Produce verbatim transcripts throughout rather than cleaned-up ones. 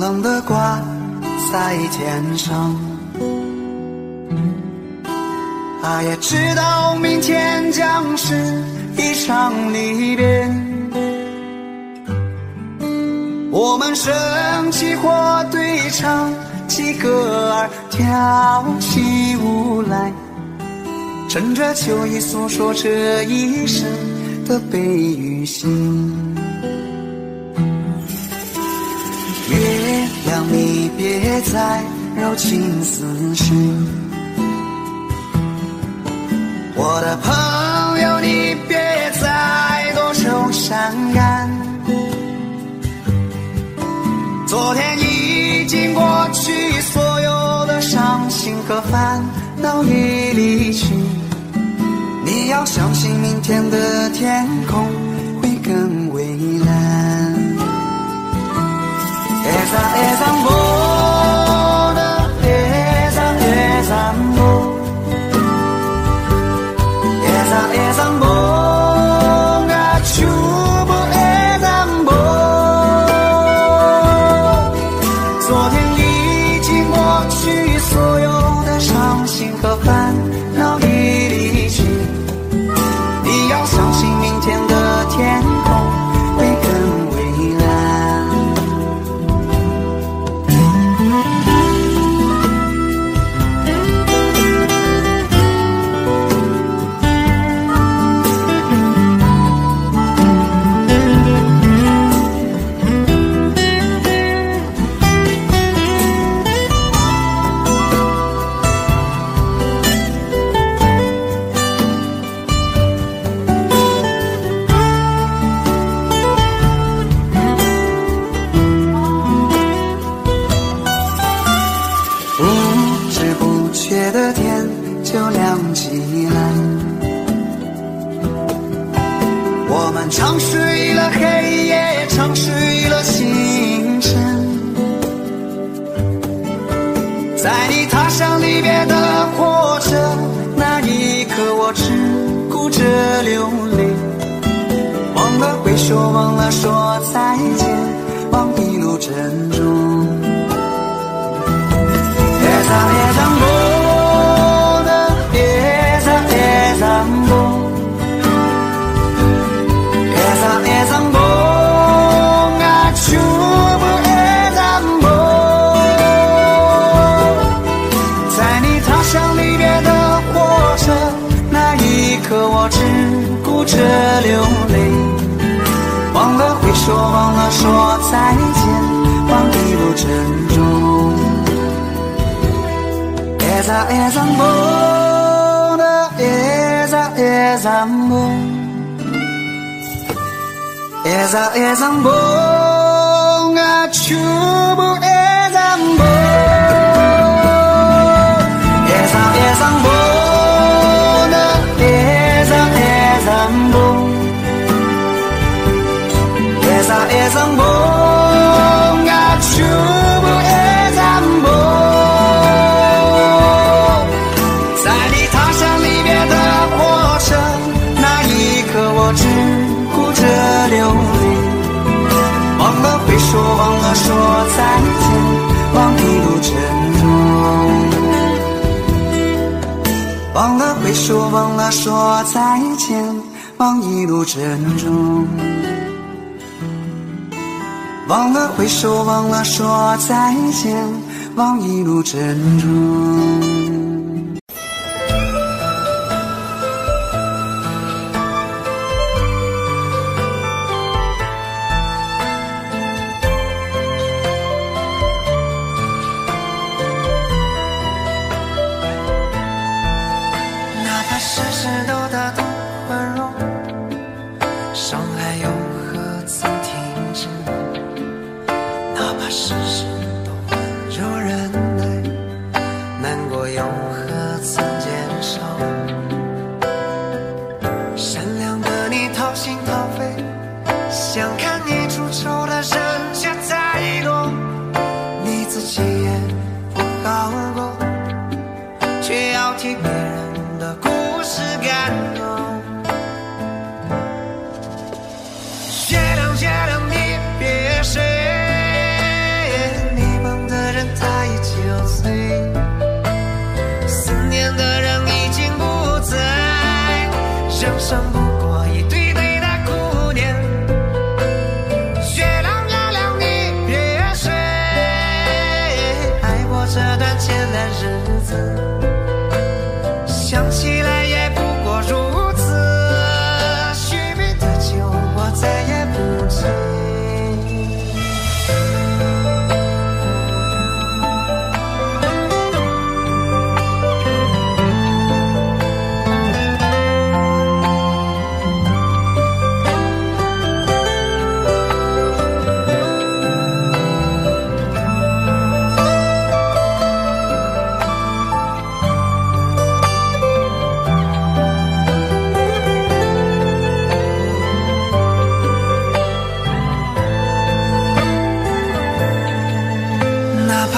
冷的挂在肩上。他也知道明天将是一场离别，我们升起或对唱起歌儿，跳起舞来，趁着秋意诉说这一生的悲与喜。月亮你别再揉进思绪，我的朋友你别再多愁善感，昨天已经过去，所有的伤心和烦恼已离去，你要相信明天的天空会更蔚蓝。昨天已经过去，所有的伤心和烦恼已离去，你要相信明天的天空会更蔚唱睡了黑夜，唱睡了星辰，在你踏上离别的火车那一刻，我只顾着流泪，忘了挥手，忘了说再见，忘一路珍重。别再别再着流泪，忘了挥手，忘了说再见，忘一路珍重。别再别再梦的，别再别再梦，别再别再梦啊，全部别再梦，别再别再梦。说再见，忘一路珍重，忘了挥手，忘了说再见，忘一路珍重，忘了挥手，忘了说再见，忘一路珍重。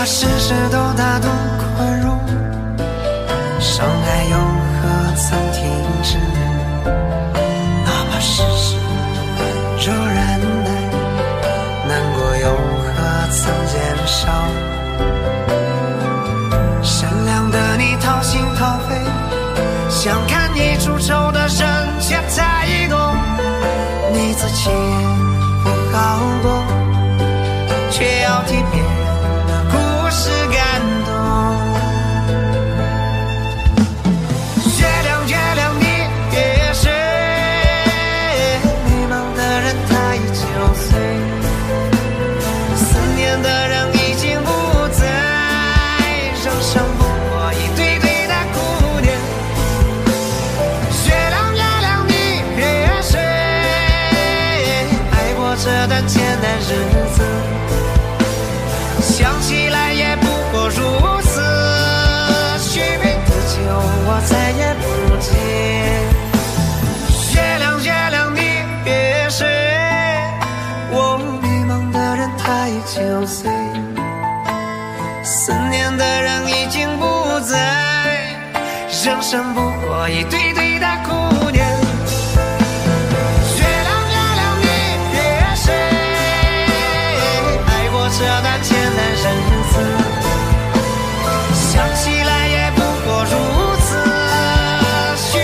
把世事都打动宽容，相爱又何曾停止？哪怕世事温柔忍耐，难过又何曾减少？善良的你掏心掏肺，想看你出丑的人却太多，你自己也不好过，却要替别人是感动。月亮月亮你也是迷茫的人，他已九岁，思念的人已经不在，仍想不过一对对的姑娘。月亮月亮你也是爱过这段艰难日子，想起来如此虚伪的酒，我再也不接。月亮，月亮，你也是我迷茫的人，他已九岁，思念的人已经不在，人生不过一对对的姑娘。月亮，月亮，你也是爱过这段艰难日子。相信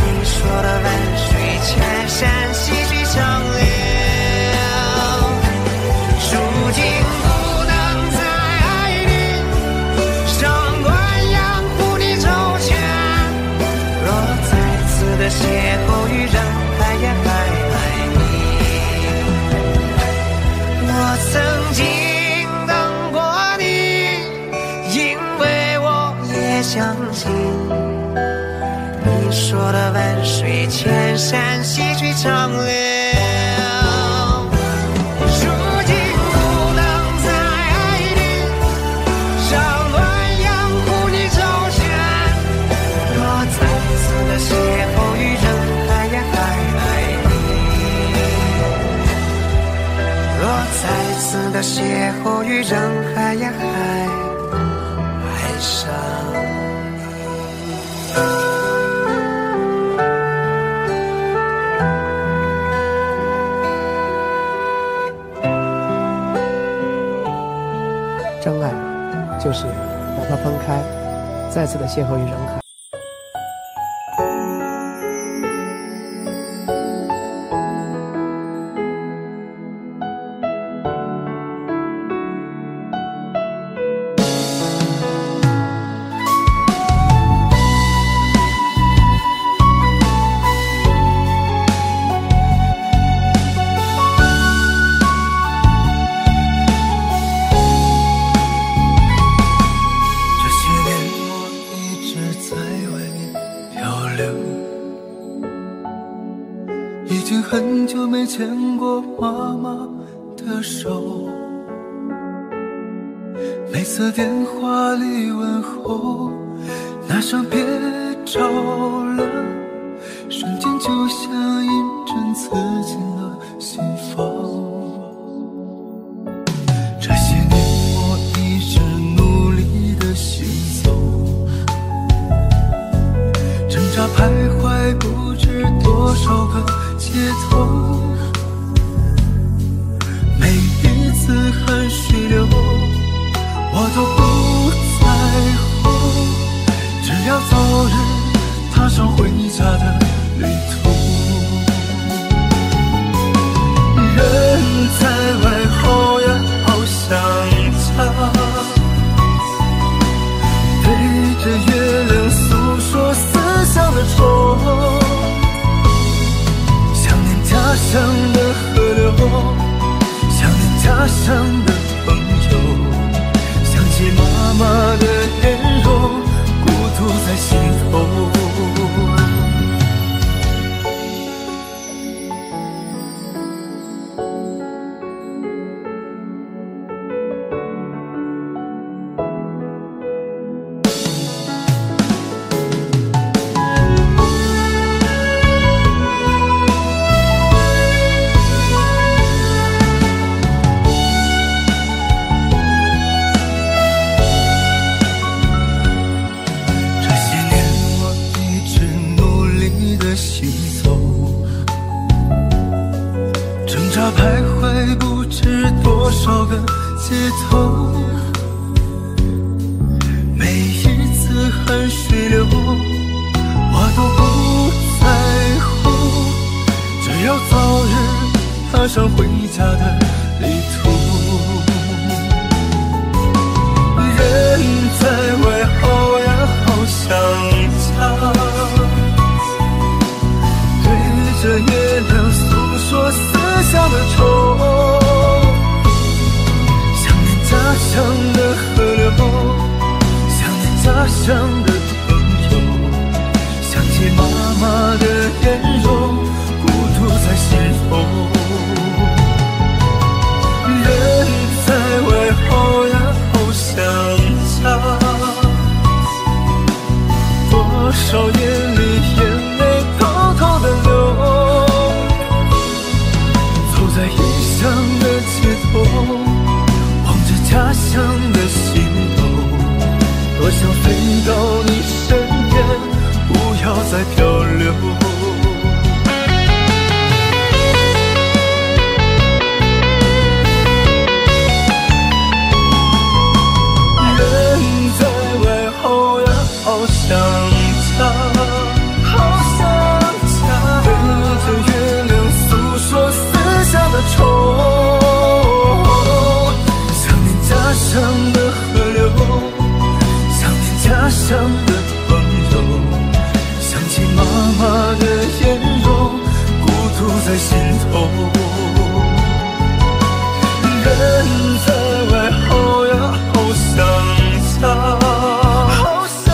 你说的万水千山，细水长流。长了，书籍不能再爱你，像暖阳护你周身。我再次的邂逅于人海呀，还爱你。我再次的邂逅于人海呀，还爱上。真爱就是把它分开，再次的邂逅于人海。很久没牵过妈妈的手，每次电话里问候，那声别找了，瞬间就像一针刺进了心房。这些年我一直努力的行走，挣扎徘徊不知多少个街头，每一次汗水流，我都不在乎，只要早日踏上回家的旅途。人在外好呀，好想家，对着月亮诉说思乡的愁。家乡的河流，想念家乡的朋友，想起妈妈的温柔，孤独在心头。徘徊不知多少个街头，每一次汗水流，我都不在乎，只要早日踏上回家的旅途。人在外好呀，好想家，对着月亮诉说思乡的愁，想念家乡的河流，想念家乡的朋友，想起妈妈的温柔，孤独在心头。人在外好呀，好想家，多少眼里眼泪偷偷的流。在异乡的街头，望着家乡的星斗，多想飞到你身边，不要再漂流。在心头，人在外好呀，好想家，好想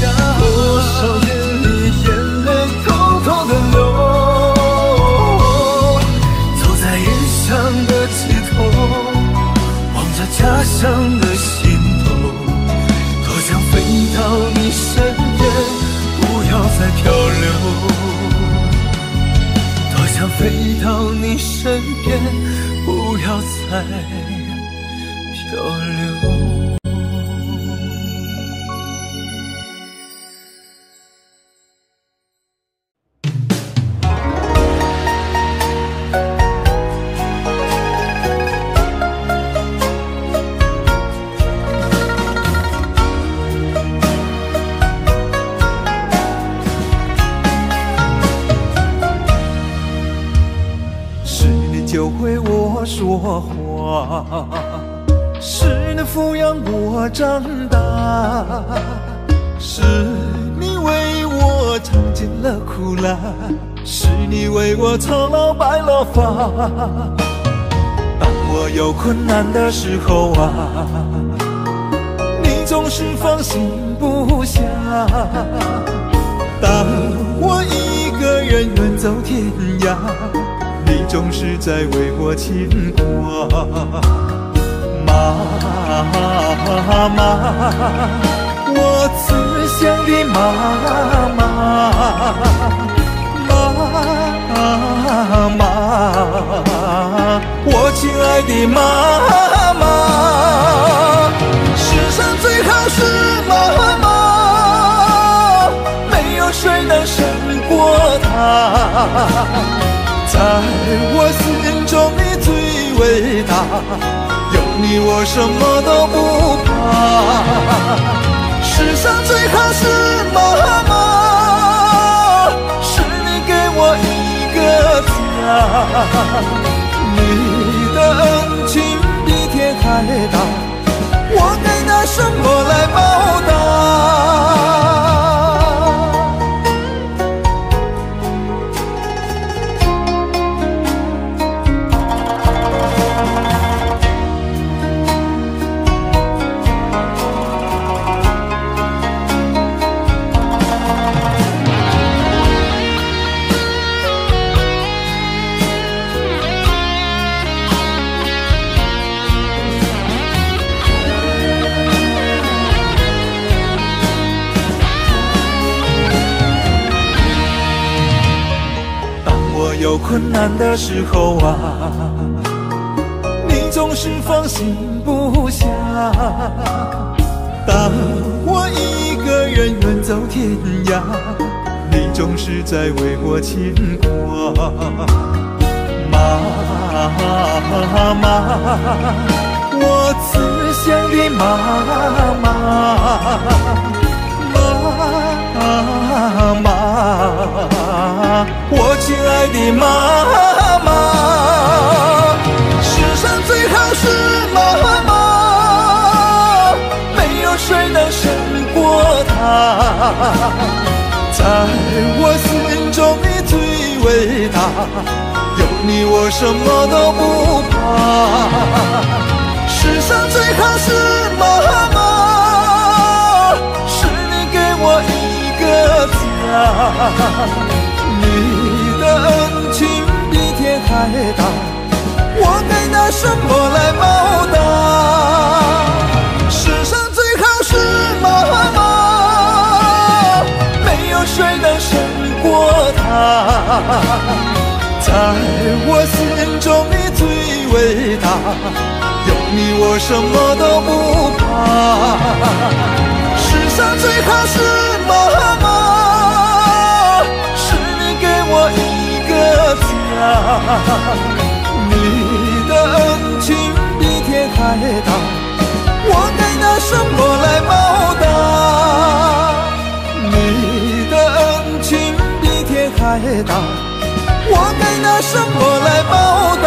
家，多少夜里眼泪偷偷的流。你身边，不要再漂流。说话是你抚养我长大，是你为我尝尽了苦辣，是你为我苍老白了发。当我有困难的时候啊，你总是放心不下。当我一个人远走天涯，你总是在为我牵挂。妈妈，我慈祥的妈妈，妈妈，我亲爱的妈妈，世上最好是妈妈，没有谁能胜过她。在我心中你最伟大，有你我什么都不怕。世上最好是妈妈，是你给我一个家。你的恩情比天还大，我该拿什么来报答？有困难的时候啊，你总是放心不下。当我一个人远走天涯，你总是在为我牵挂。妈妈，我慈祥的妈妈，妈妈，我亲爱的妈妈，世上最好是妈妈，没有谁能胜过她。在我心中你最伟大，有你我什么都不怕。世上最好是妈妈，是你给我一个家。你的恩情比天还大，我该拿什么来报答？世上最好是妈妈，没有谁能胜过她。在我心中你最伟大，有你我什么都不怕。世上最好是妈妈，我一个家。你的恩情比天还大，我该拿什么来报答？你的恩情比天还大，我该拿什么来报答？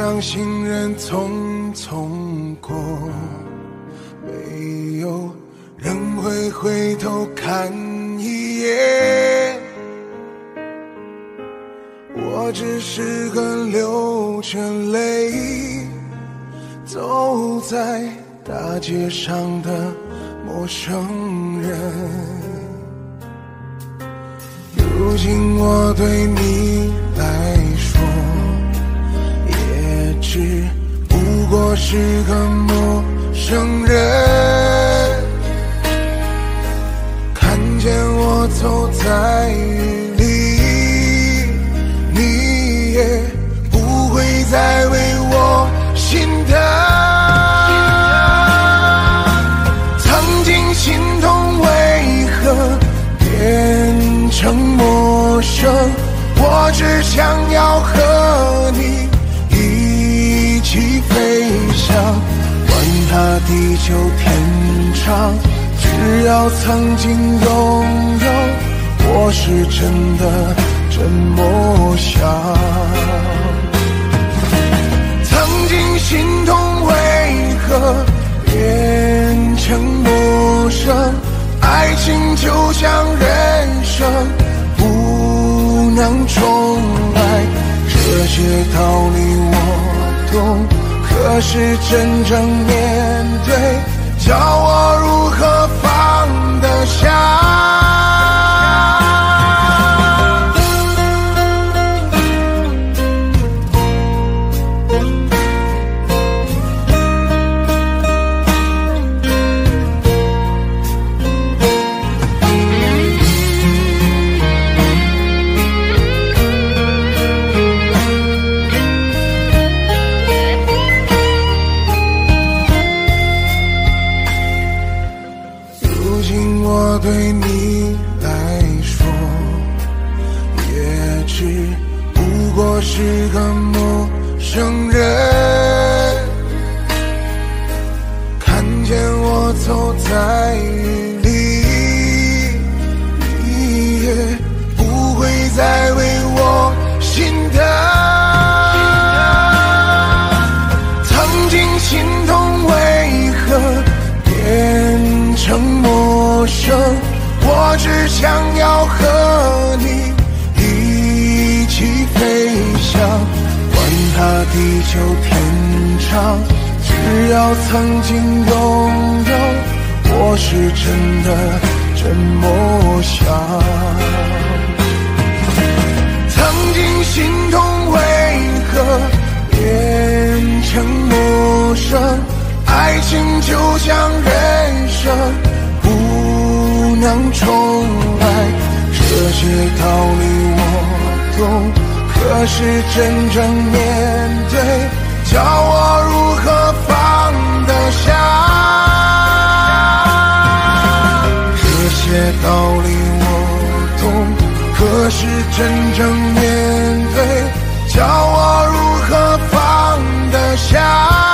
上行人匆匆过，没有人会回头看一眼。我只是个流着泪走在大街上的陌生人。如今我对你来说，也只不过是个陌生人。看见我走在雨里，你也不会再为我心疼。心痛为何变成陌生？我只想要和你一起飞翔，管它地久天长，只要曾经拥有，我是真的这么想。曾经心痛为何变成陌生？爱情就像人生，不能重来。这些道理我懂，可是真正面对，叫我如何放得下？是个陌生人，看见我走在雨里，你也不会再为我心疼。曾经心痛为何变成陌生？我只想要和你一起飞。管它地久天长，只要曾经拥有，我是真的这么想。曾经心痛为何变成陌生？爱情就像人生，不能重来。这些道理我懂，可是真正面对，叫我如何放得下？这些道理我懂，可是真正面对，叫我如何放得下？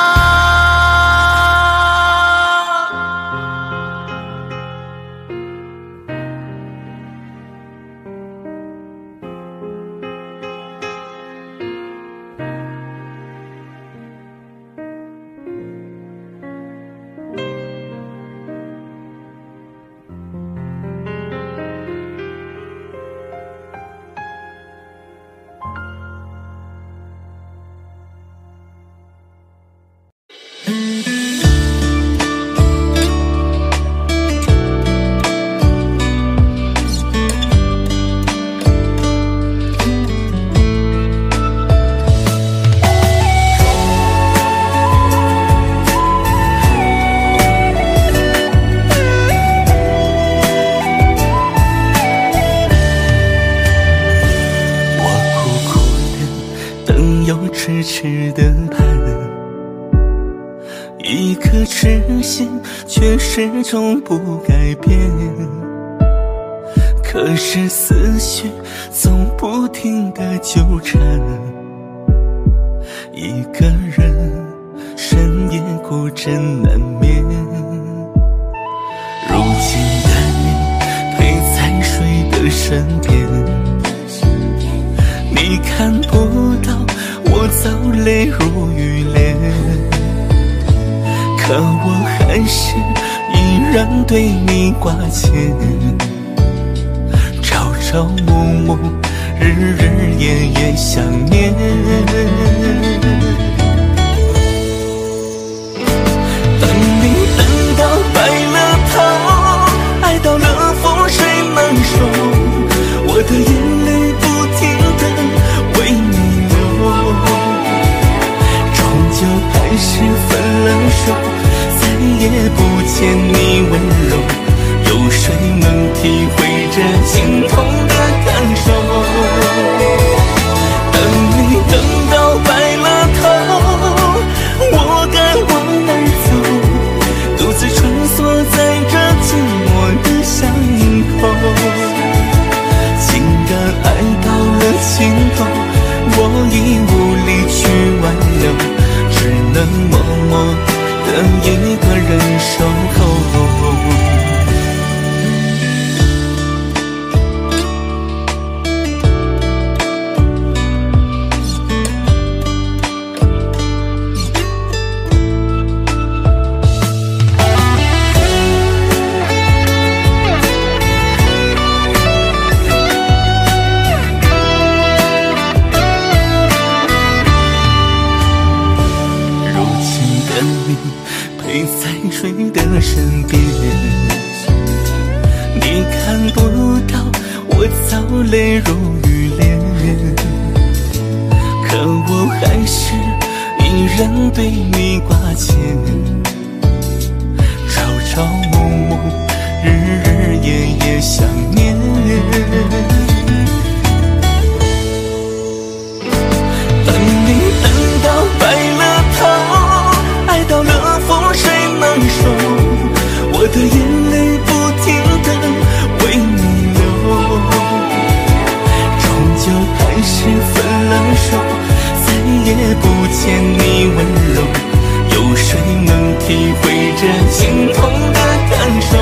始终不改变，可是思绪总不停地纠缠，一个人深夜孤枕难眠。如今难免陪在谁的身边，你看不到我我早泪如雨涟，可我还是依然对你挂牵，朝朝暮暮，日日夜夜想念。等你等到白了头，爱到了覆水难收，我的眼泪不停地为你流，终究还是分了手。 也不欠你温柔，有谁能体会这心痛的感受？等你等到白了头，我该往哪走？独自穿梭在这寂寞的巷口，情感爱到了尽头，我已无力去挽留，只能默默。 等一个人守候。 泪如雨涟，可我还是依然对你挂牵。朝朝暮暮，日日夜夜想念。等你等到白了头，爱到了覆水难收，我的眼泪不停地为你。 就还是分了手，再也不欠你温柔。有谁能体会这心痛的感受？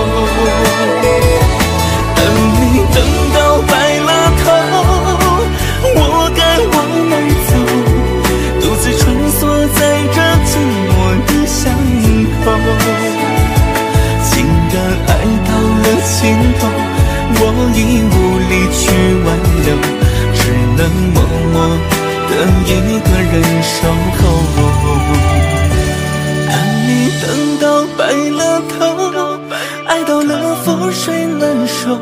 等你等到白了头，我该往哪走？独自穿梭在这寂寞的巷口，情感爱到了尽头，我已无力去挽留。 只能默默的一个人守候。当你等到白了头，爱到了覆水难收，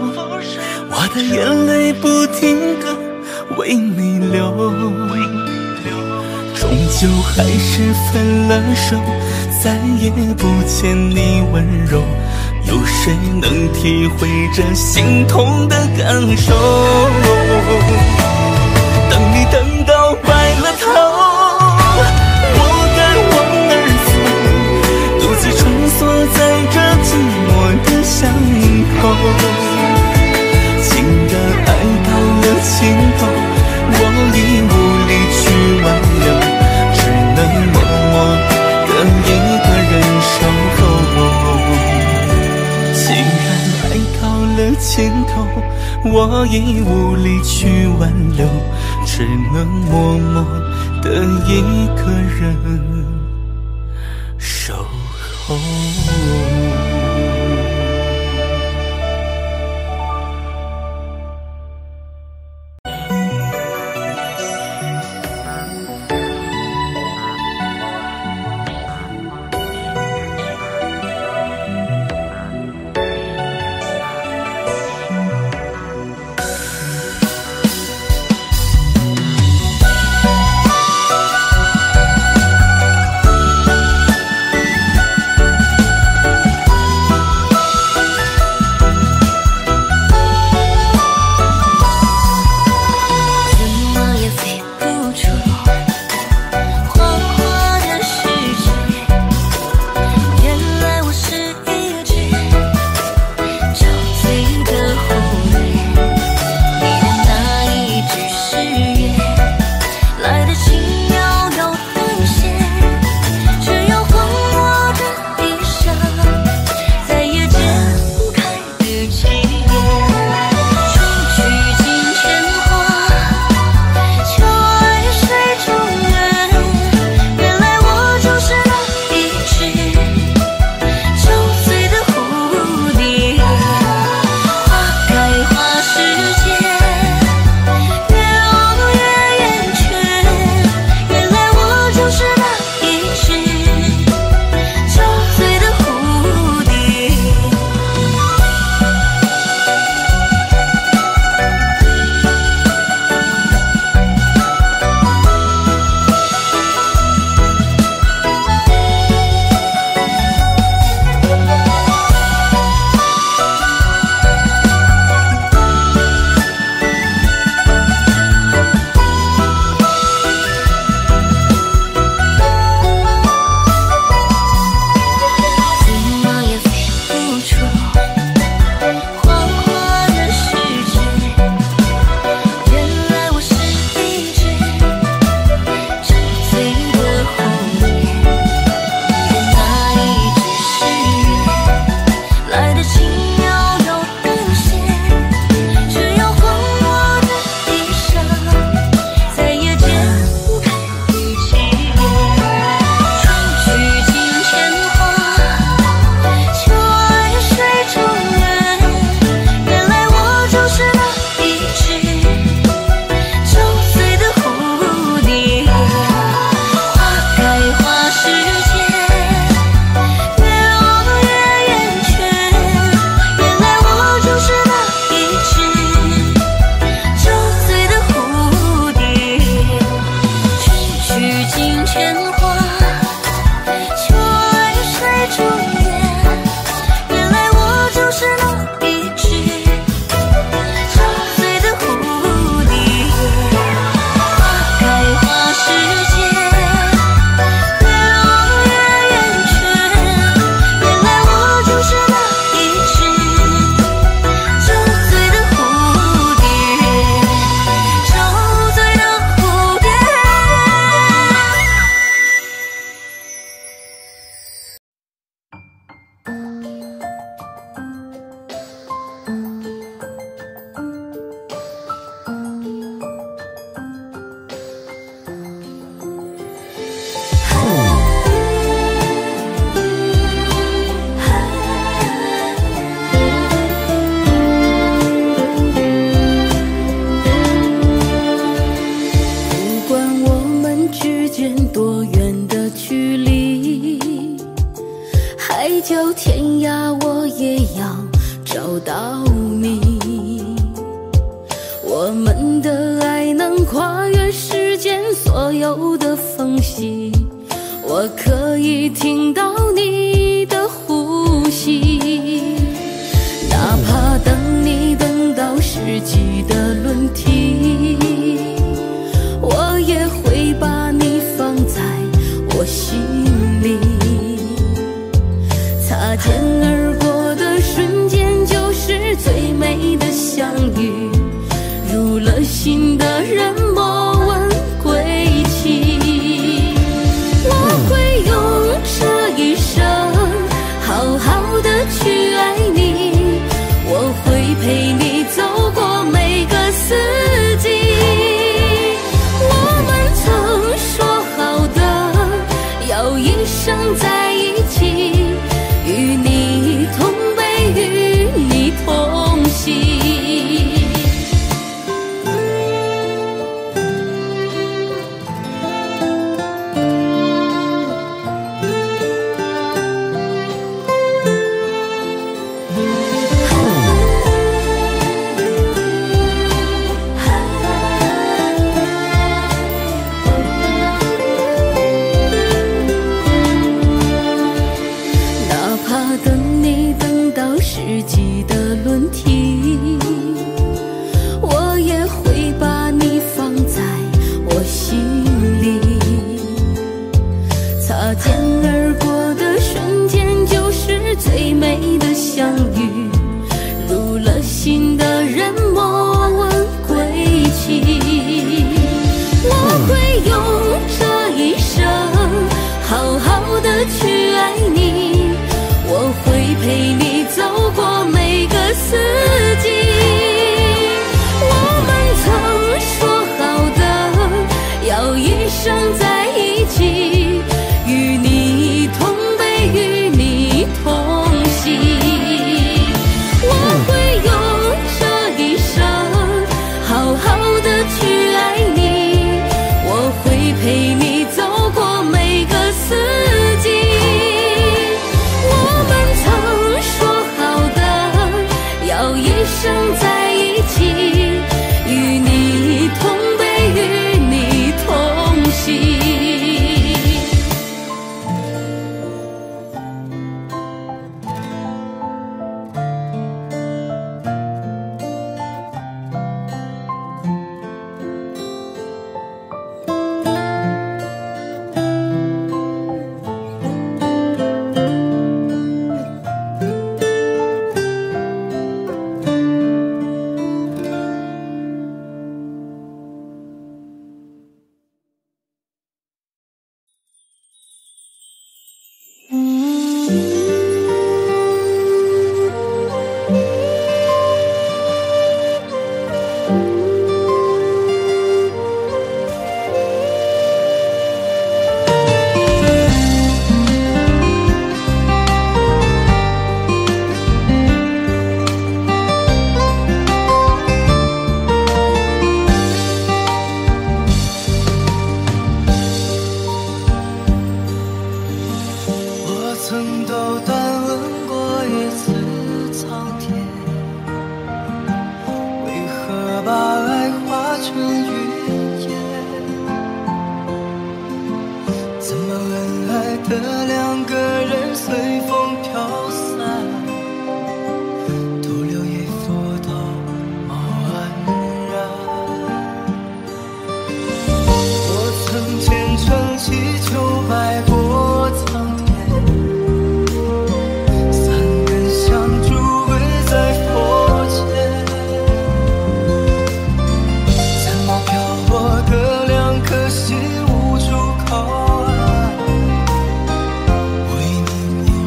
我的眼泪不停地为你流，终究还是分了手，再也不欠你温柔。有谁能体会这心痛的感受？ 等你等到白了头，我该往哪儿走？独自穿梭在这寂寞的巷口，情感爱到了尽头，我已无力去挽留，只能默默的一个人守候。情感爱到了尽头，我已无力去挽留。 只能默默的一个人守候。们的爱能跨越世间所有的缝隙，我可以听到你的呼吸，哪怕等你等到世纪的轮替，我也会把你放在我心里，擦肩而过的瞬间就是最美的相遇，入了心的人莫问归期。我会用这一生好好的去爱你，我会陪你走过每个四季，我们曾说好的要一生在一起，与你同悲与你同喜。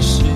是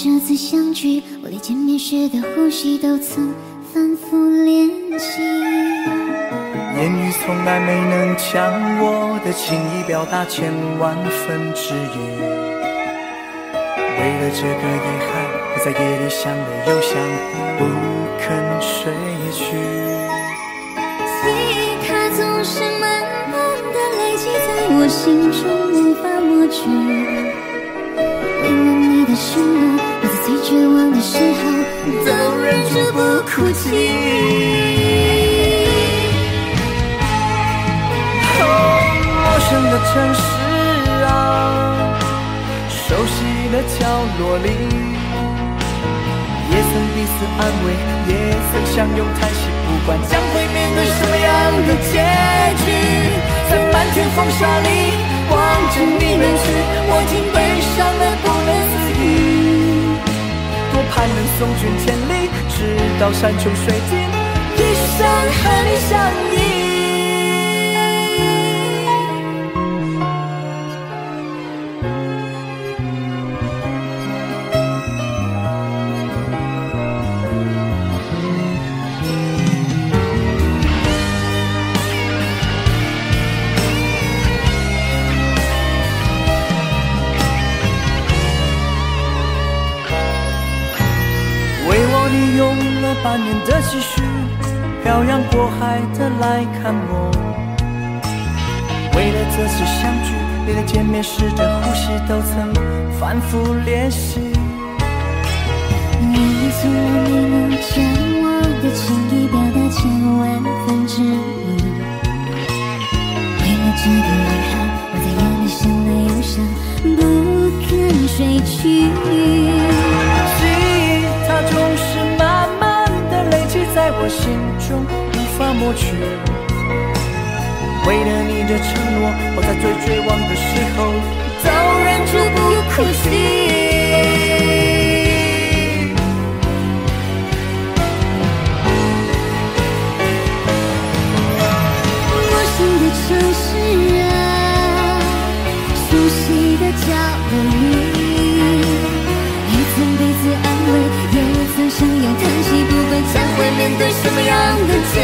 这次相聚，我连见面时的呼吸都曾反复练习。言语从来没能将我的情意表达千万分之一。为了这个遗憾，我在夜里想了又想，不肯睡去。记忆它总是慢慢的累积在我心中，无法抹去。 的承诺，我在最绝望的时候都忍住不哭泣。哦，陌生的城市啊，熟悉的角落里，也曾彼此安慰，也曾相拥叹息，不管将会面对什么样的结局，在漫天风沙里。 望着你远去，我竟悲伤得不能自已。多盼能送君千里，直到山穷水尽，一生和你相依。 半年的积蓄，漂洋过海的来看我。为了这次相聚，你的见面时的呼吸都曾反复练习。你从来没能将我的情意表达千万分之一。为了这个遗憾，我在夜里想了又想，不肯睡去。记忆它总是慢慢。 在我心中无法抹去，为了你的承诺，我在最绝望的时候都忍住不哭泣。陌生的城市啊，熟悉的角落里，也曾彼此安慰，也曾相拥叹息。 将会面对什么样的结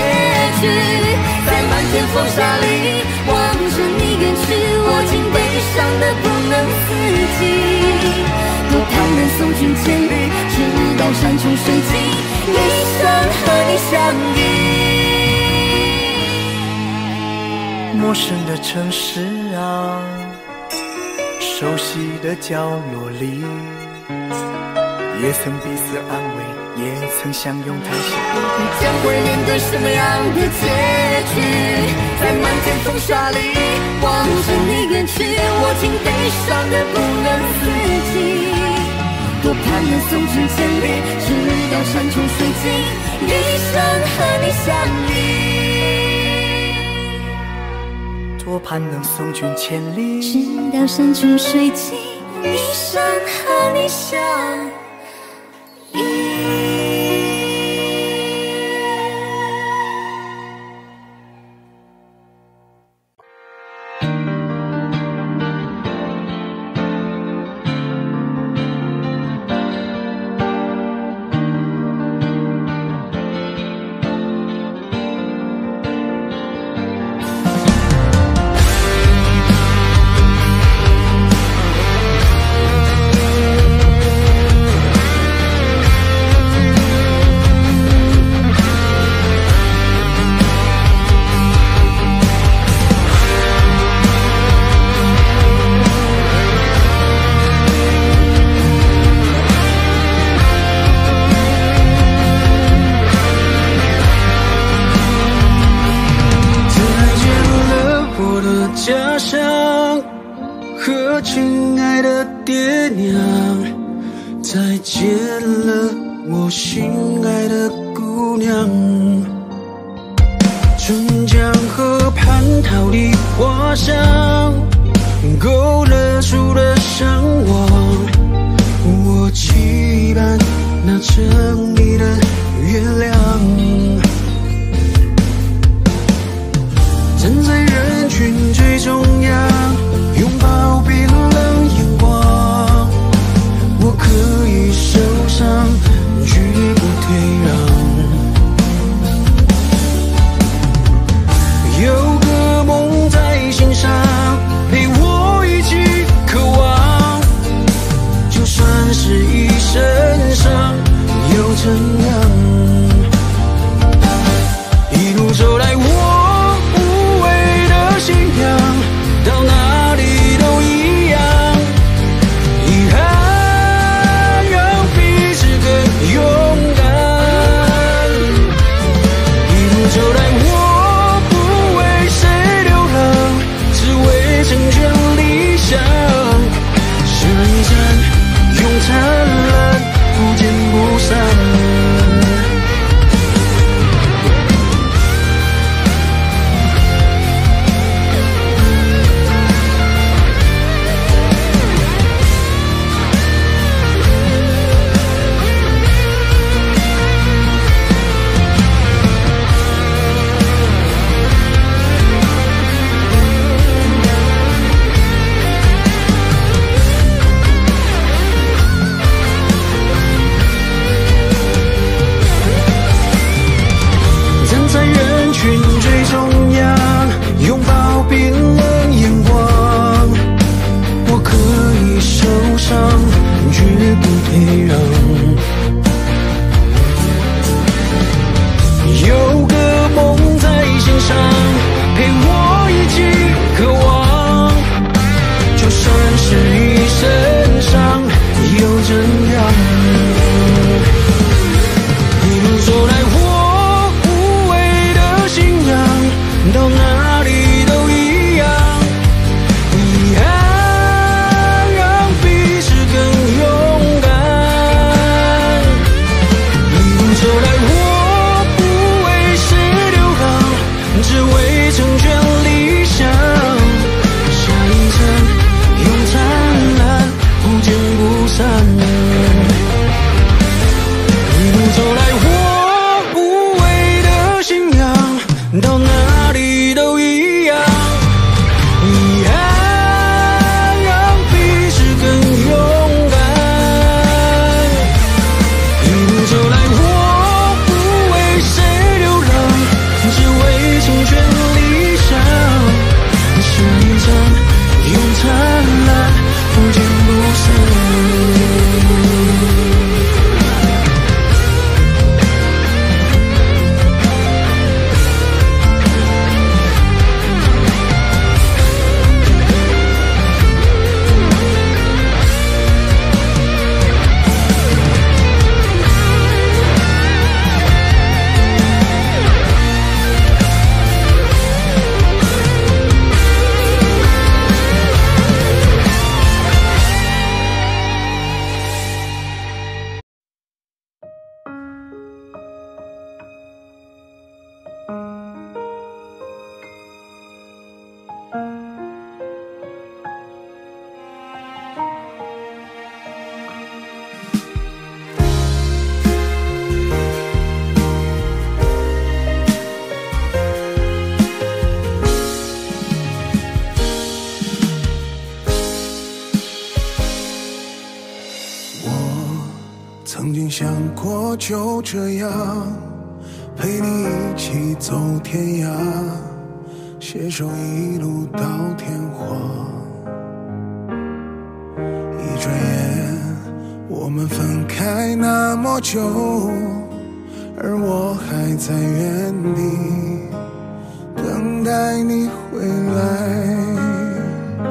局？在漫天风沙里，望着你远去，我竟悲伤得不能自己。多盼能送君千里，直到山穷水尽，一生和你相依。陌生的城市啊，熟悉的角落里，也曾彼此安慰。 也曾相拥叹息，将会面对什么样的结局？在漫天风沙里，望着你远去，我竟悲伤得不能自己。多盼能送君千里，直到山穷水尽，一生和你相依。多盼能送君千里，直到山穷水尽，一生和你相依。逃离我想勾勒出的向往。我期盼那城里的月亮，站在人群最中央，拥抱冰冷眼光。我可以受伤，绝不退让。 陪我一起渴望，就算是一身伤又怎样？一路走来，我无畏的信仰，到哪里都一样。遗憾让彼此更勇敢。一路走来。 灿烂，不见不散。就这样陪你一起走天涯，携手一路到天荒。一转眼，我们分开那么久，而我还在原地等待你回来。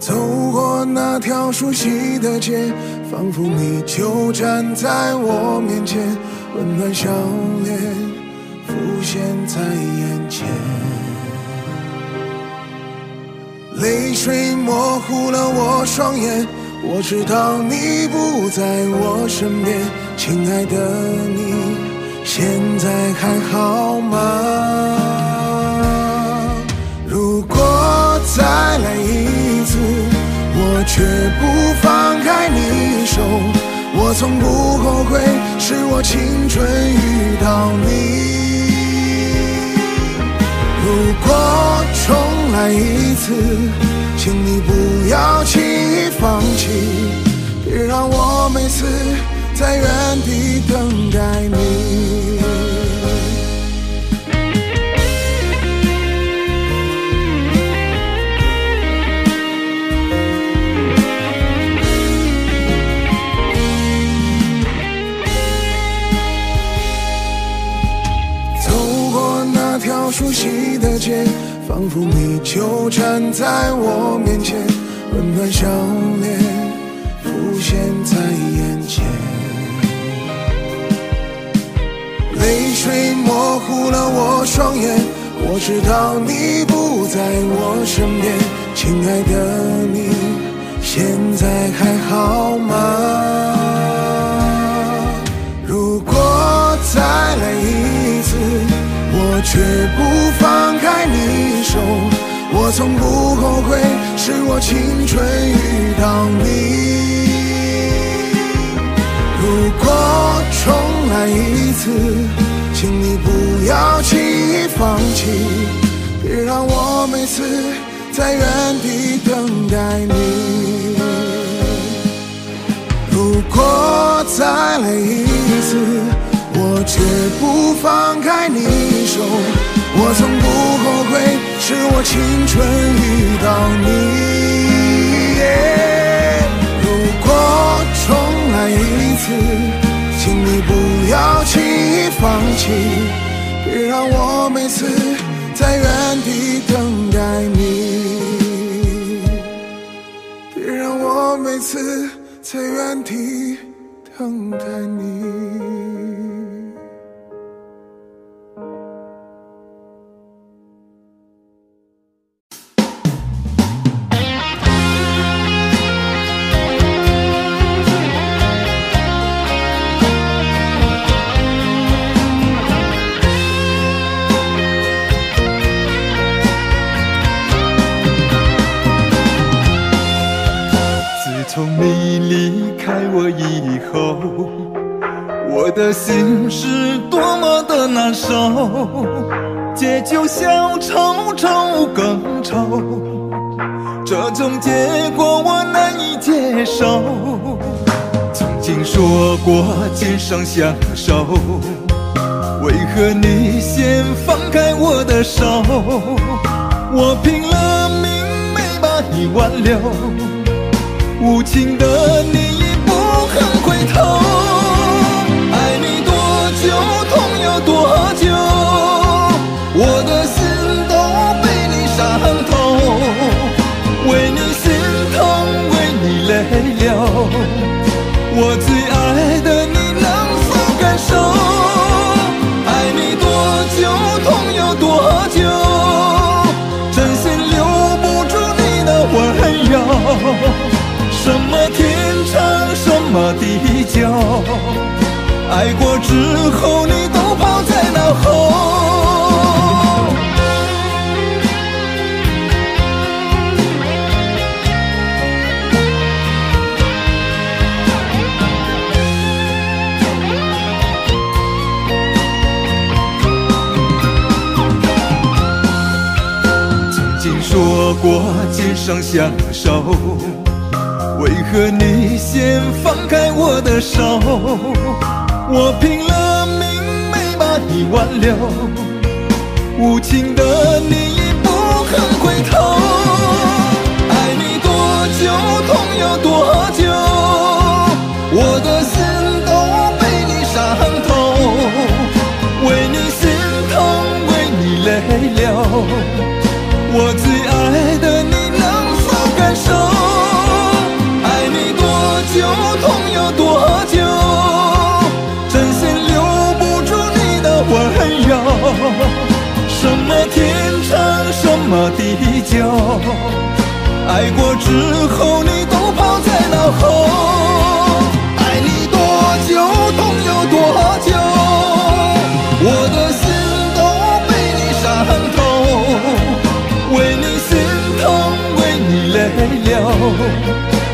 走过那条熟悉的街。 仿佛你就站在我面前，温暖笑脸浮现在眼前，泪水模糊了我双眼。我知道你不在我身边，亲爱的你，现在还好吗？却不放开你手。我从不后悔，是我青春遇到你。如果重来一次，请你不要轻易放弃，别让我每次在原地等待你。 熟悉的街，仿佛你就站在我面前，温暖笑脸浮现在眼前，泪水模糊了我双眼。我知道你不在我身边，亲爱的你，现在还好吗？如果再来一次。 我绝不放开你手，我从不后悔，是我青春遇到你。如果重来一次，请你不要轻易放弃，别让我每次在原地等待你。如果再来一次。 我绝不放开你手，我从不后悔，是我青春遇到你。Yeah, 如果重来一次，请你不要轻易放弃，别让我每次在原地等待你，别让我每次在原地等待你。从你离开我以后，我的心是多么的难受，借酒消愁愁更愁，这种结果我难以接受。曾经说过今生相守，为何你先放开我的手？我拼了命没把你挽留。 无情的你不肯回头，爱你多久，痛有多久，我的心都被你伤透，为你心痛，为你泪流，我最爱的你能否感受？爱你多久，痛有多久，真心留不住你的温柔。 什么天长，什么地久？爱过之后，你都抛在脑后。曾经说过，今生相守。 为何你先放开我的手？我拼了命没把你挽留，无情的你不肯回头。爱你多久，痛有多久，我的心都被你伤透，为你心痛，为你泪流，我最爱的你能否感受？ 多久，痛有多久？真心留不住你的温柔。什么天长，什么地久？爱过之后，你都抛在脑后。爱你多久，痛有多久？我的心都被你伤透，为你心痛，为你泪流。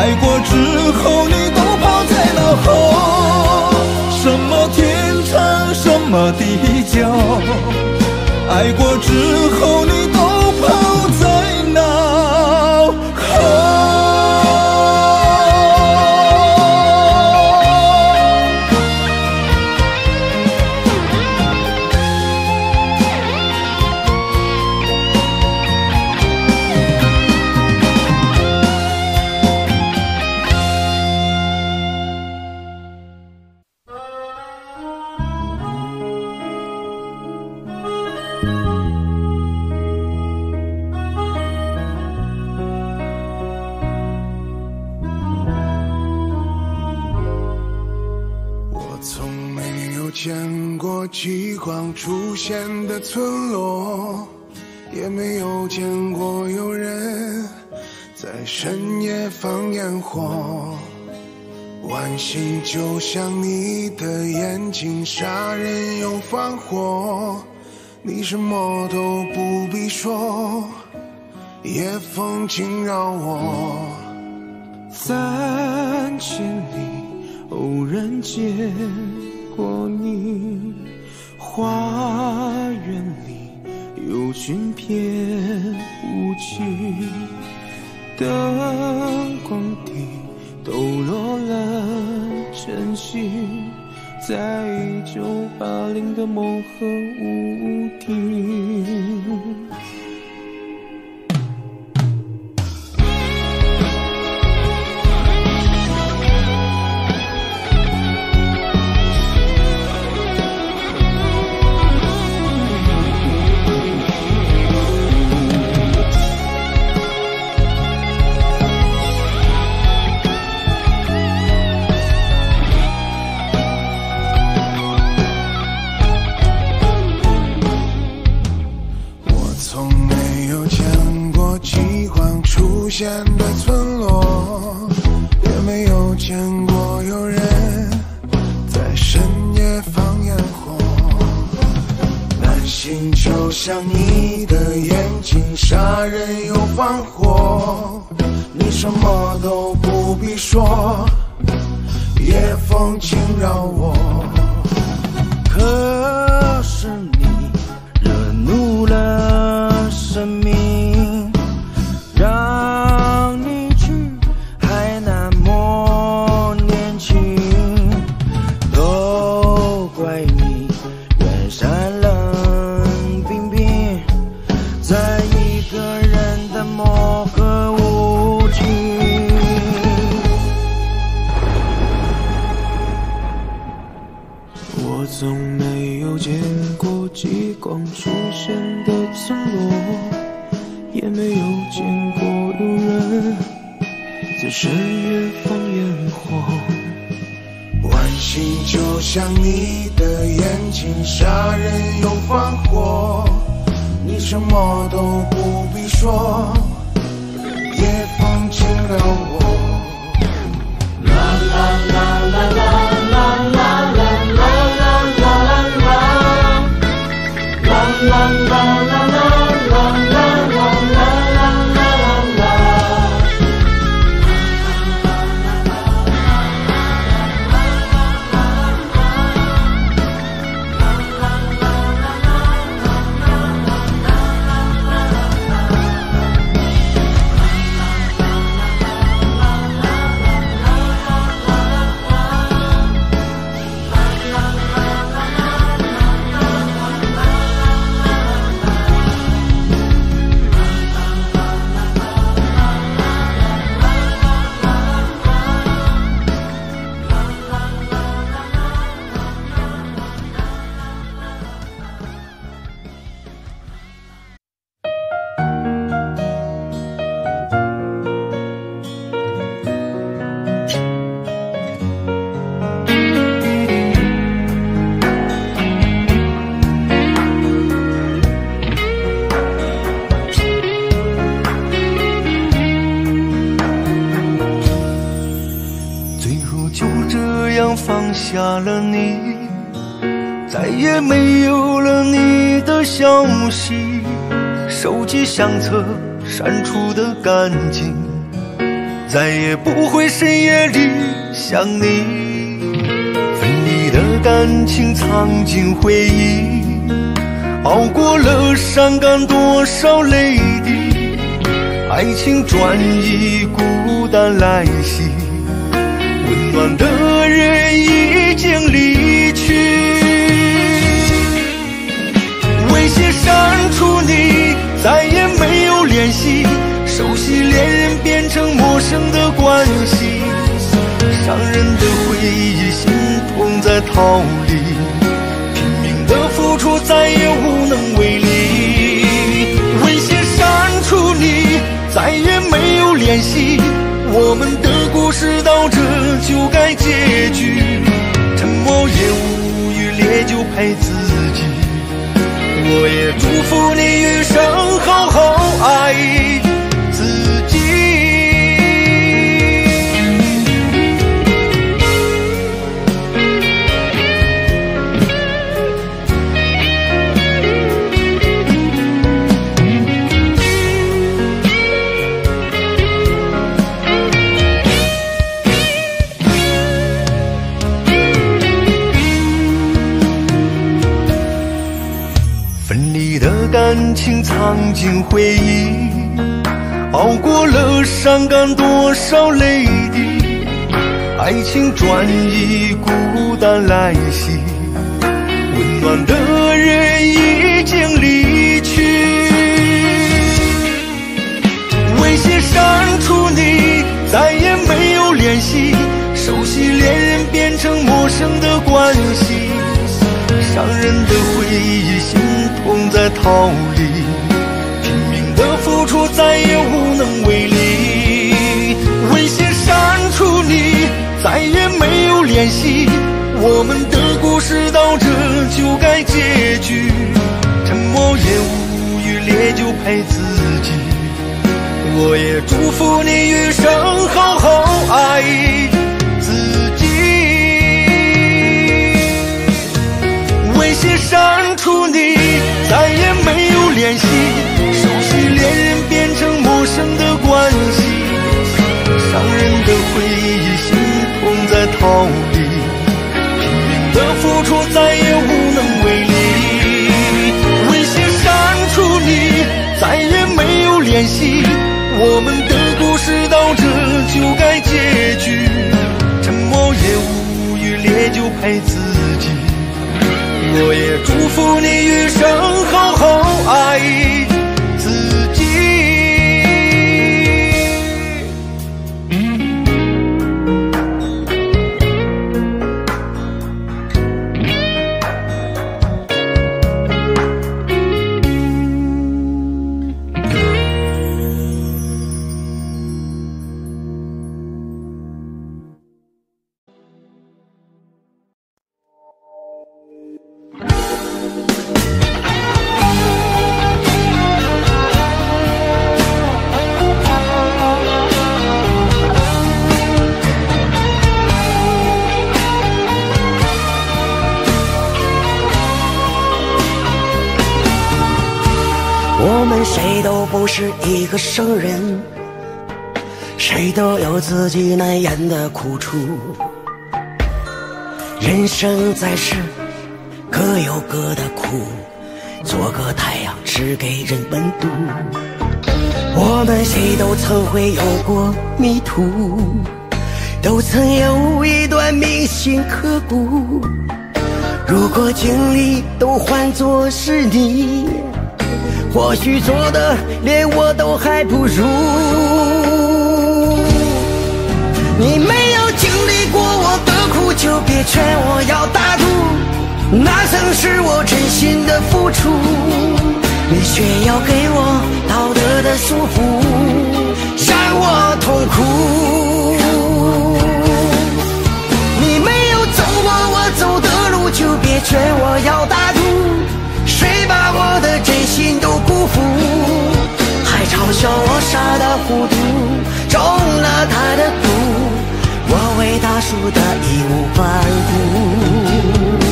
爱过之后你都抛在脑后，什么天长什么地久，爱过之后你都抛在脑后。 极光出现的村落，也没有见过有人在深夜放烟火。晚星就像你的眼睛，杀人又放火。你什么都不必说，夜风惊扰我。三千里偶然见过你。 花园里有群翩舞起，灯光底抖落了晨曦，在一九八零的某个屋顶。 出现的村落，也没有见过有人在深夜放烟火。南星就像你的眼睛，杀人又放火。你什么都不必说，夜风惊扰我。可是你惹怒了生命。 让你去还那么年轻，都怪你远山冷冰冰，在一个人的漠河无际。我从没有见过极光出现的村落。 也没有见过有人在深夜放烟火。晚星就像你的眼睛，杀人又放火。你什么都不必说，夜风惊扰我。啦啦啦啦啦。 下了你，再也没有了你的消息。手机相册删除的干净，再也不会深夜里想你。分离的感情藏进回忆，熬过了伤感多少泪滴。爱情转移，孤单来袭，温暖的人已经离去。微信删除你，再也没有联系。熟悉恋人变成陌生的关系，伤人的回忆，心痛在逃离，拼命的付出再也无能为力。微信删除你，再也没有联系。我们的故事到这就该结局，沉默也无语，烈酒陪自己。我也祝福你余生好好爱。感情藏进回忆，熬过了伤感多少泪滴。爱情转移，孤单来袭，温暖的人已经离去。微信删除你，再也没有联系。熟悉恋人变成陌生的关系，伤人的回忆，心痛在逃离，拼命的付出再也无能为力。微信删除你，再也没有联系。我们的故事到这就该结局，沉默也无语，烈酒陪自己。我也祝福你余生好好爱自己。微信删除你，再也没有联系。熟悉恋人变成陌生的关系，伤人的回忆，心痛在逃离，拼命的付出再也无能为力。微信删除你，再也没有联系。我们的故事到这就该结局，沉默也无语，烈酒陪自己。我也祝福你余生好好爱自己。是一个圣人，谁都有自己难言的苦楚。人生在世，各有各的苦，做个太阳只给人温度。我们谁都曾会有过迷途，都曾有一段铭心刻骨。如果经历都换作是你，或许做的连我都还不如。你没有经历过我的苦，就别劝我要大度，那曾是我真心的付出。你却要给我道德的束缚，让我痛苦。你没有走过我走的路，就别劝我要大度，谁把我的真心都辜负，还嘲笑我傻的糊涂，中了他的毒，我为大叔的义无反顾。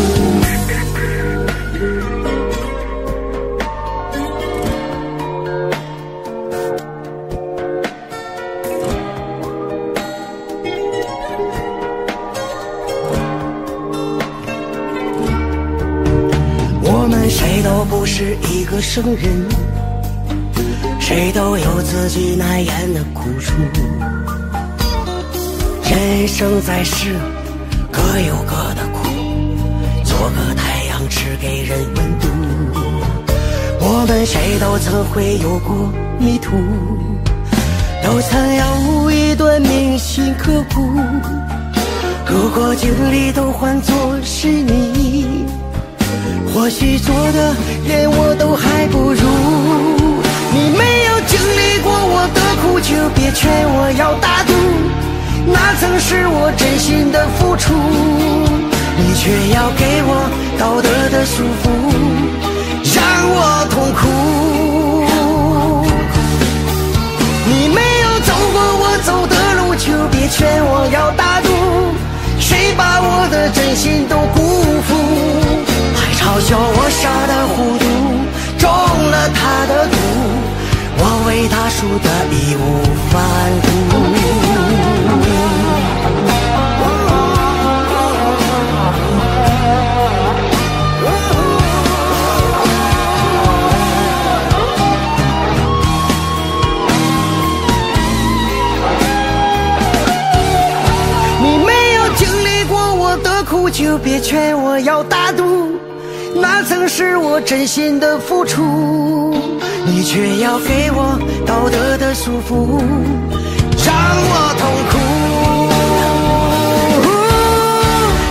是一个圣人，谁都有自己难言的苦楚。人生在世，各有各的苦，做个太阳只给人温度。我们谁都曾会有过迷途，都曾有一段铭心刻骨。如果经历都换作是你，或许做的连我都还不如。你没有经历过我的苦，就别劝我要大度，那曾是我真心的付出，你却要给我道德的束缚，让我痛苦。你没有走过我走的路，就别劝我要大度，谁把我的真心都辜负，还嘲笑我傻的糊涂，中了他的毒，我为他输得义无反顾。就别劝我要大度，那曾是我真心的付出，你却要给我道德的束缚，让我痛苦。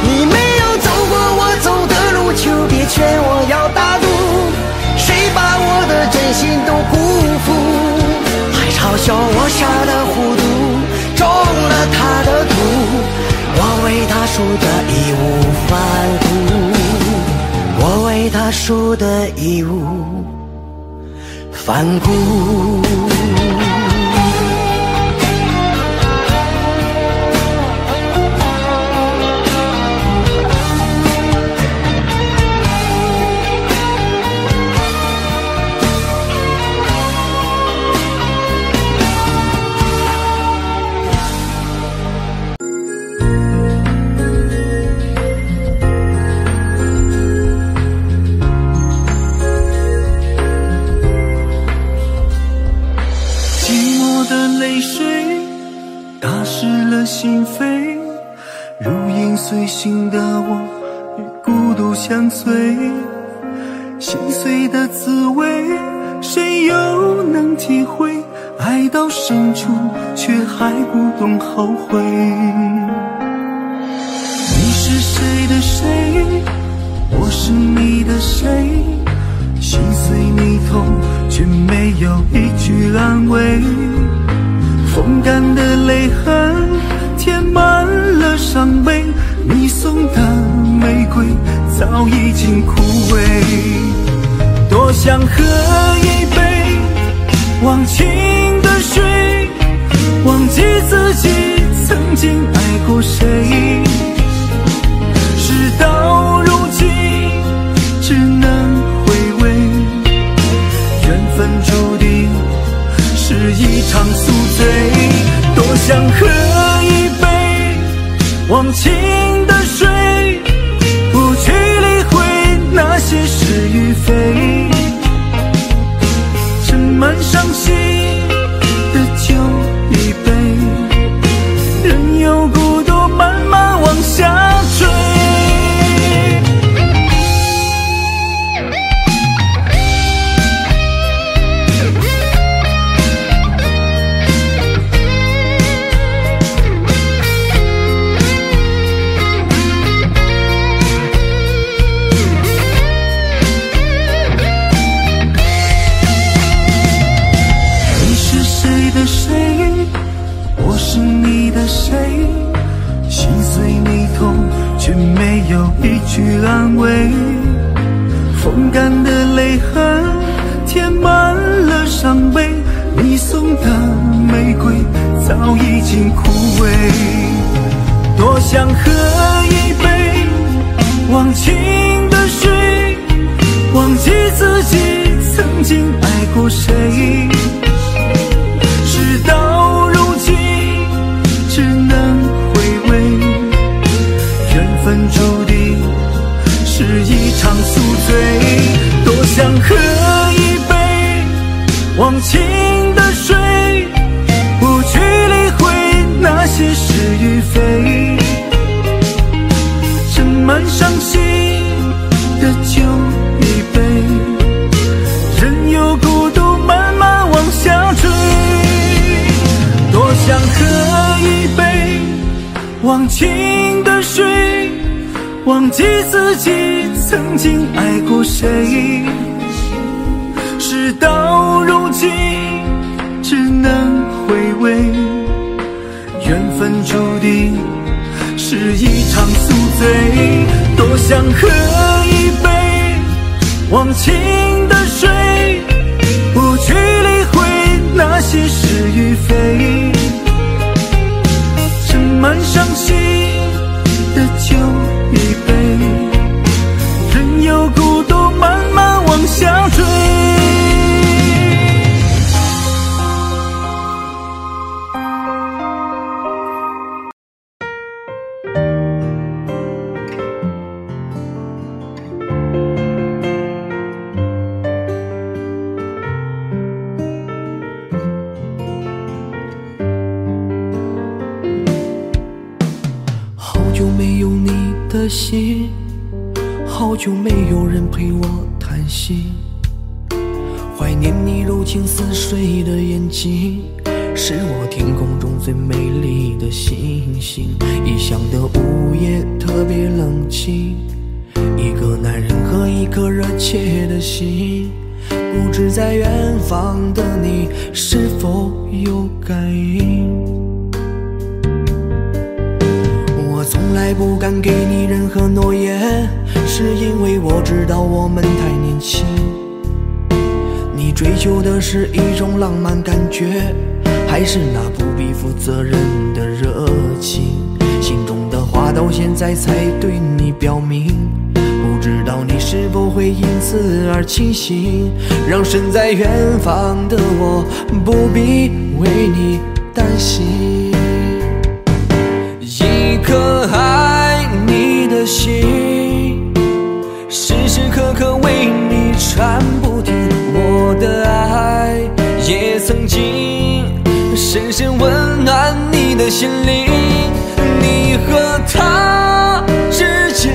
你没有走过我走的路，就别劝我要大度，谁把我的真心都辜负，还嘲笑我傻的糊涂，中了他的毒，我为他输得义无反顾，我为他输得义无反顾。心扉如影随形的我，与孤独相随，心碎的滋味谁又能体会，爱到深处却还不懂后悔。你是谁的谁，我是你的谁，心碎你痛却没有一句安慰，风干的泪痕填满了伤悲，你送的玫瑰早已经枯萎。多想喝一杯忘情的水，忘记自己曾经爱过谁，事到如今只能回味，缘分注定是一场宿醉。多想喝一杯忘情的水，不去理会那些是与非，斟满伤心的酒一杯，任由孤独慢慢往下坠。安慰，风干的泪痕填满了伤悲，你送的玫瑰早已经枯萎。多想喝一杯忘情的水，忘记自己曾经爱过谁，事到如今只能回味，缘分注定是一场宿醉。多想喝情的水，不去理会那些是与非。斟满伤心的酒一杯，任由孤独慢慢往下坠。多想喝一杯忘情的水，忘记自己曾经爱过谁。事到如今只能回味，缘分注定是一场宿醉。多想喝一杯忘情的水，不去理会那些是与非。斟满伤心的酒一杯，任由孤独慢慢往下坠。好久没有人陪我叹息，怀念你柔情似水的眼睛，是我天空中最美丽的星星。异乡的午夜特别冷清，一个男人和一颗热切的心，不知在远方的你是否有感应。从来不敢给你任何诺言，是因为我知道我们太年轻。你追求的是一种浪漫感觉，还是那不必负责任的热情？心中的话到现在才对你表明，不知道你是否会因此而清醒，让身在远方的我不必为你担心。一颗爱你的心，时时刻刻为你缠不停。我的爱也曾经深深温暖你的心灵。你和他之间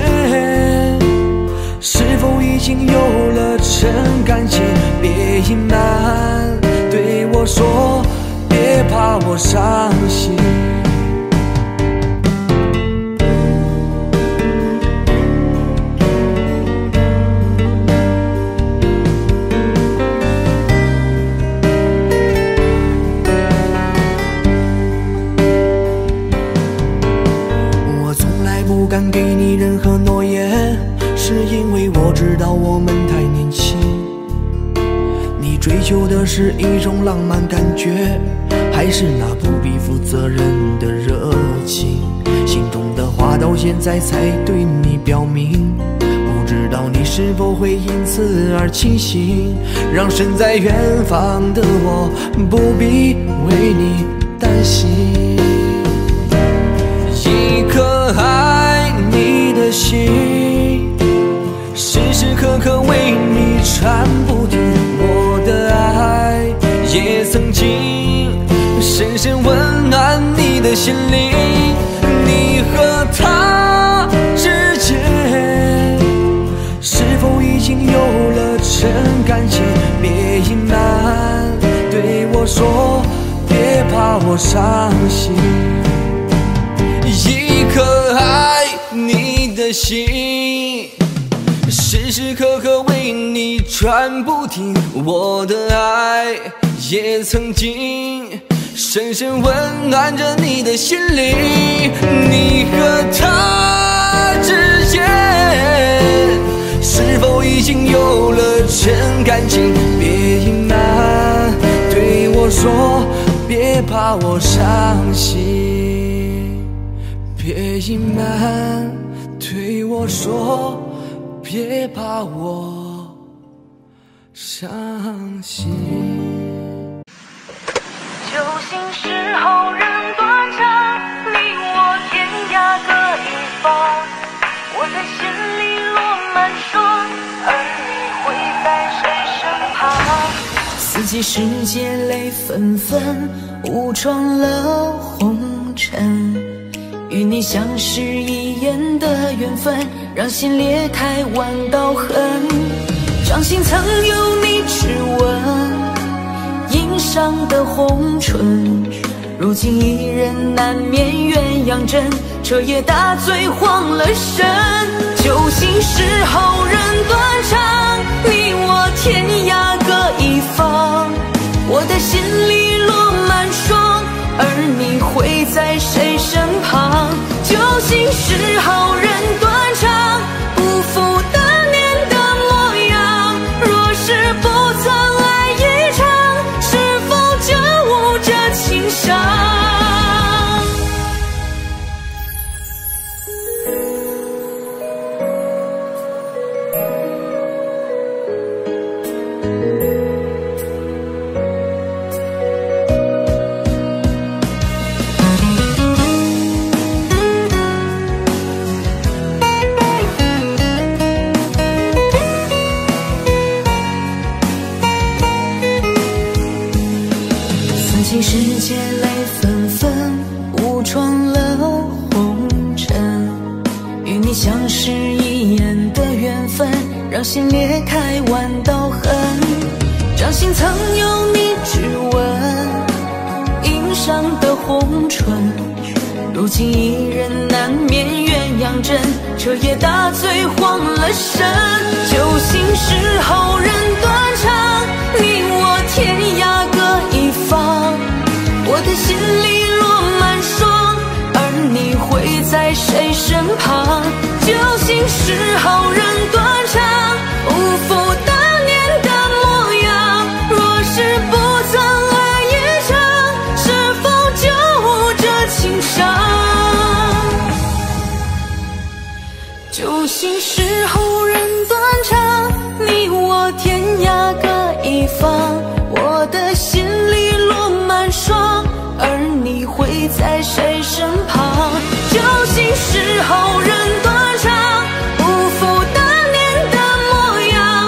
是否已经有了真感情？别隐瞒，对我说，别怕我伤心。不敢给你任何诺言，是因为我知道我们太年轻。你追求的是一种浪漫感觉，还是那不必负责任的热情？心中的话到现在才对你表明，不知道你是否会因此而清醒，让身在远方的我不必为你担心。一颗爱心，时时刻刻为你缠不停。我的爱也曾经深深温暖你的心灵。你和他之间是否已经有了真感情？别隐瞒，对我说，别怕我伤心。一颗爱你的心，时时刻刻为你转不停。我的爱也曾经深深温暖着你的心灵。你和他之间是否已经有了真感情？别隐瞒，对我说，别怕我伤心。别隐瞒，对我说，别怕我伤心。酒醒时候人断肠，你我天涯各一方。我在心里落满霜，而你会在谁身旁？似自己世界泪纷纷，误闯了红尘。与你相识一眼的缘分，让心裂开万道痕。掌心曾有你指纹，映上的红唇，如今一人难免鸳鸯枕。彻夜大醉慌了神，酒醒时后人断肠，你我天涯各一方。我的心里落满霜，而你会在谁身旁？酒醒时后人断肠，不负当年的模样。若是不曾爱一场，是否就无这情伤？ 掌心裂开万道痕，掌心曾有你指纹，映上的红唇，如今一人难眠鸳鸯枕。彻夜大醉慌了神，酒醒时后人断肠，你我天涯各一方。我的心里落满霜，而你会在谁身旁？酒醒时后人断肠。 不负当年的模样，若是不曾爱一场，是否就无这情伤？酒醒时后人断肠，你我天涯各一方。我的心里落满霜，而你会在谁身旁？酒醒时后人断肠，不负当年的模样。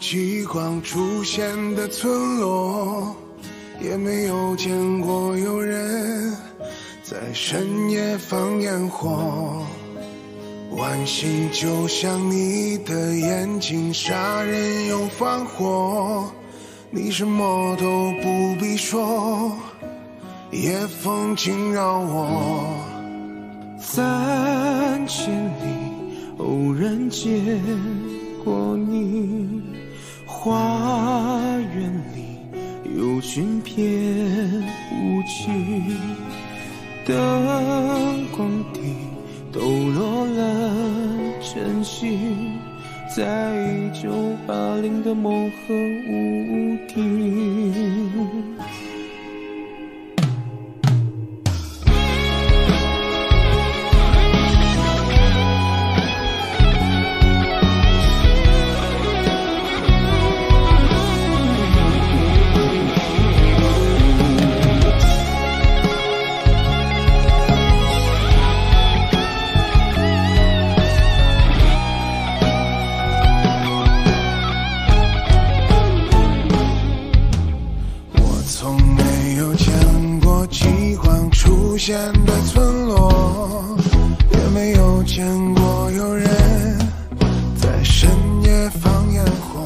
极光出现的村落，也没有见过有人在深夜放烟火。晚星就像你的眼睛，杀人又放火。你什么都不必说，夜风惊扰我。三千里偶然见过你。 花园里有群翩舞起，灯光底抖落了晨曦，在一九八零的某个舞厅。 出现的村落，也没有见过有人在深夜放烟火。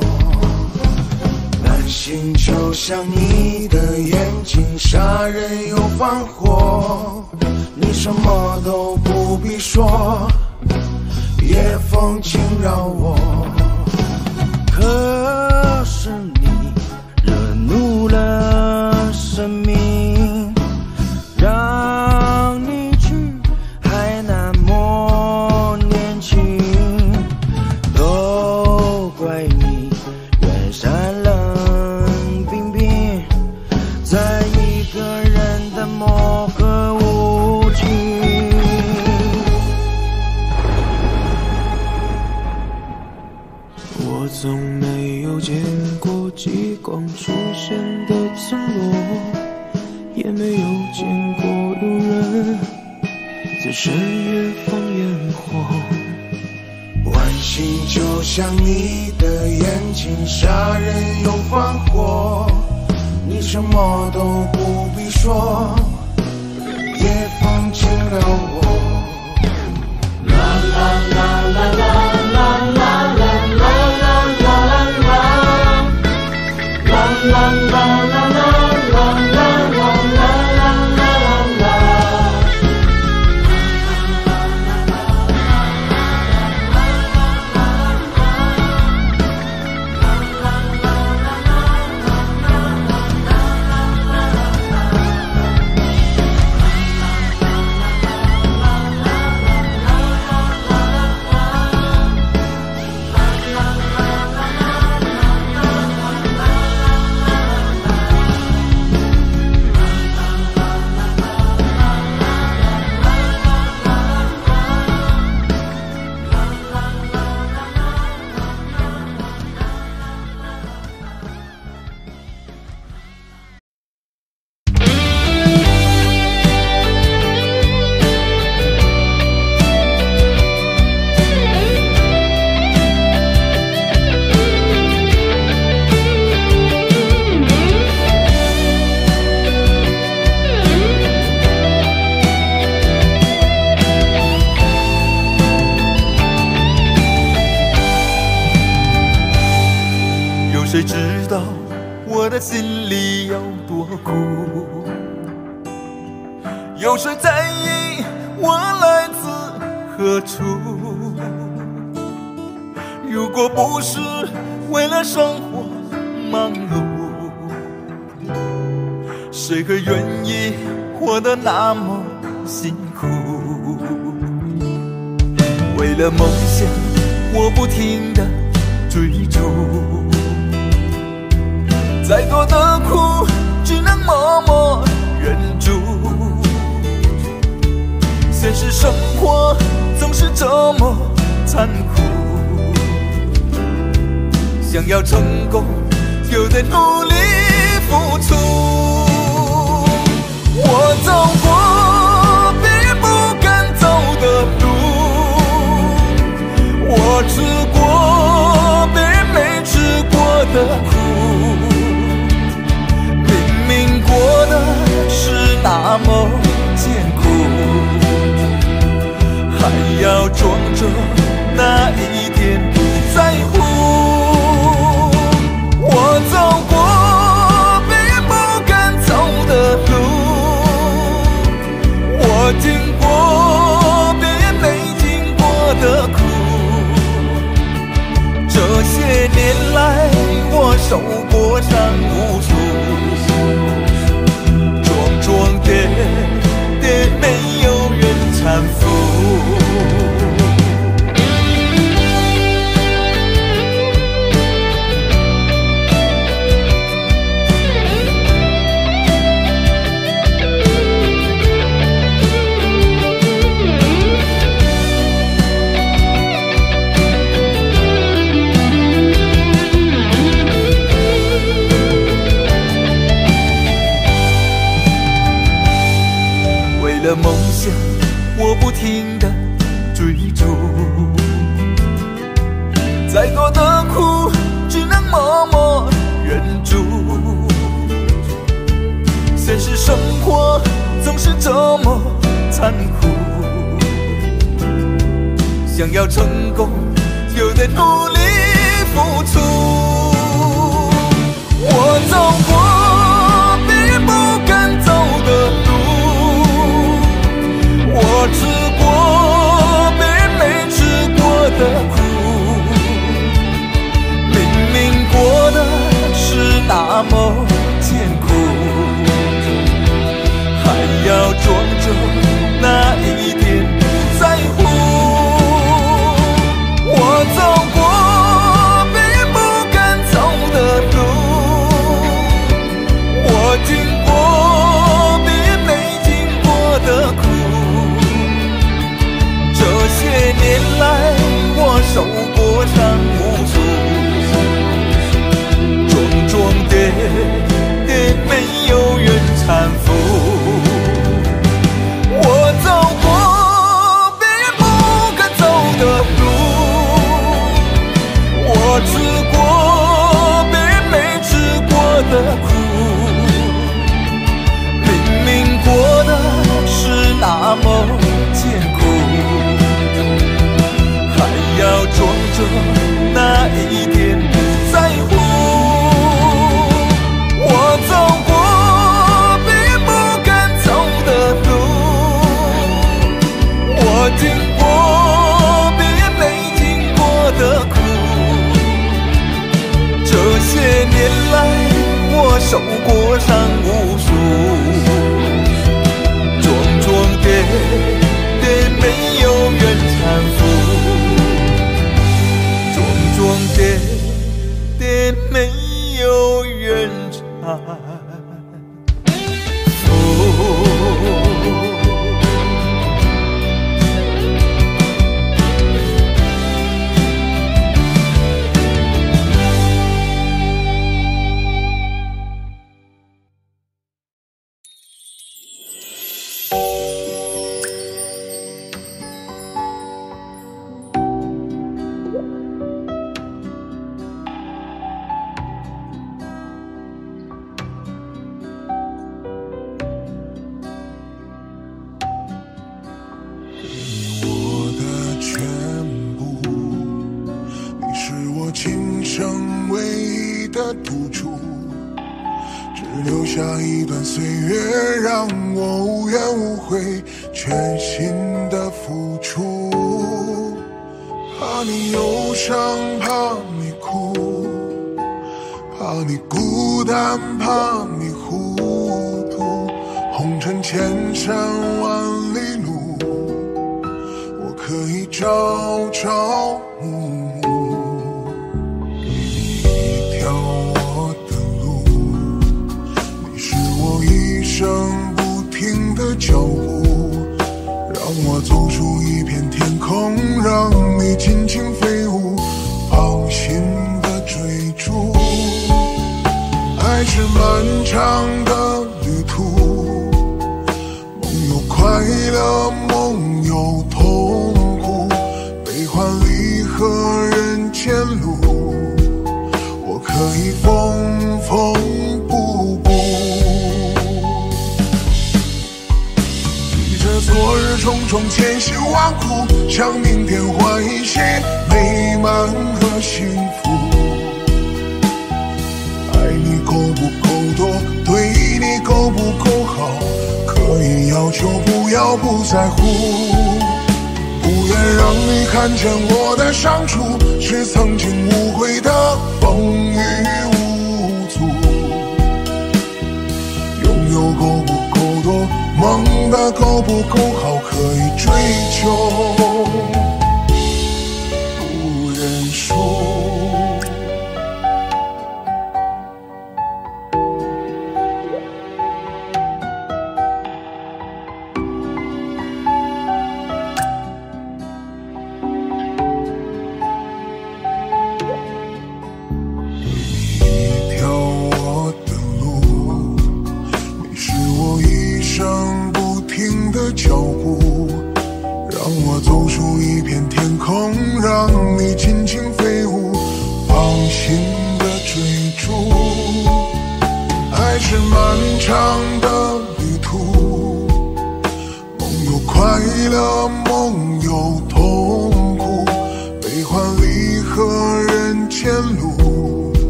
南星就像你的眼睛，杀人又放火。你什么都不必说，夜风惊扰我。可怪你远山冷冰冰，在一个人的漠河无际。我从没有见过极光出现的村落，也没有见过有人在深夜放烟火。 心就像你的眼睛，杀人又放火。你什么都不必说，也放进了我。啦啦啦啦啦啦啦啦啦啦啦啦啦啦啦啦啦啦啦。 谁会愿意活得那么辛苦？为了梦想，我不停地追逐。再多的苦，只能默默忍住。现实生活总是这么残酷。想要成功，就得努力付出。 我走过别人不敢走的路，我吃过别人没吃过的苦，明明过的是那么艰苦，还要装着那一点不在乎。我走过别人不敢走的路。 我经过别人没经过的苦，这些年来我受过伤无数，撞撞跌跌没有人搀扶。 为了梦想，我不停地追逐。再多的苦，只能默默忍住。现实生活总是这么残酷。想要成功，就得努力付出。我走过别人不敢走的路。 我吃过别人没吃过的苦，明明过的是那么艰苦，还要装着那一点不在乎。我走过别人些年来，我受过伤无数，重重叠叠没有人搀扶，重重叠叠没有人搀。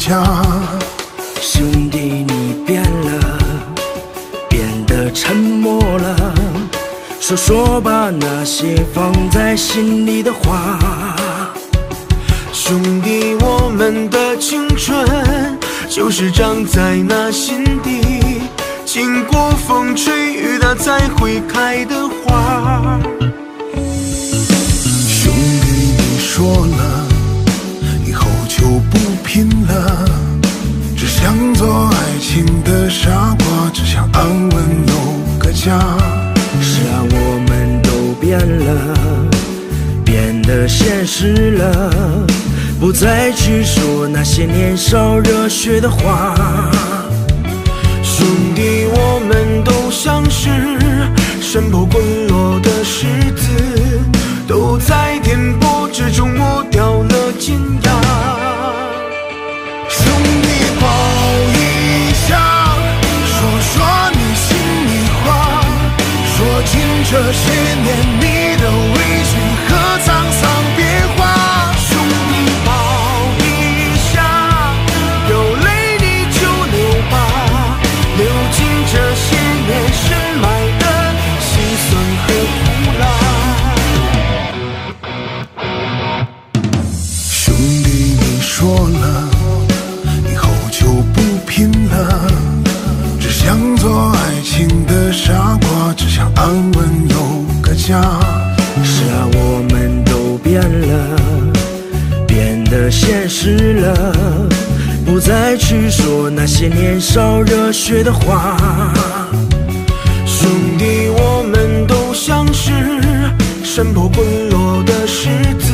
强。兄弟，你变了，变得沉默了，说说吧那些放在心里的话。兄弟，我们的青春就是长在那心底，经过风吹雨打才会开的花。兄弟，你说了，以后就不拼了，只想做爱情的傻瓜，只想安稳有个家。是啊，我们都变了，变得现实了，不再去说那些年少热血的话。兄弟，我们都像是身旁滚落的石子，都在颠簸之中磨掉了尖牙。 这些年你的委屈和沧桑变化，兄弟抱一下，有泪你就流吧，流尽这些年深埋的辛酸和苦辣。兄弟，你说了，以后就不拼了，只想做爱情的傻瓜。 只想安稳有个家。是啊，我们都变了，变得现实了，不再去说那些年少热血的话。兄弟，我们都像是身旁滚落的石子，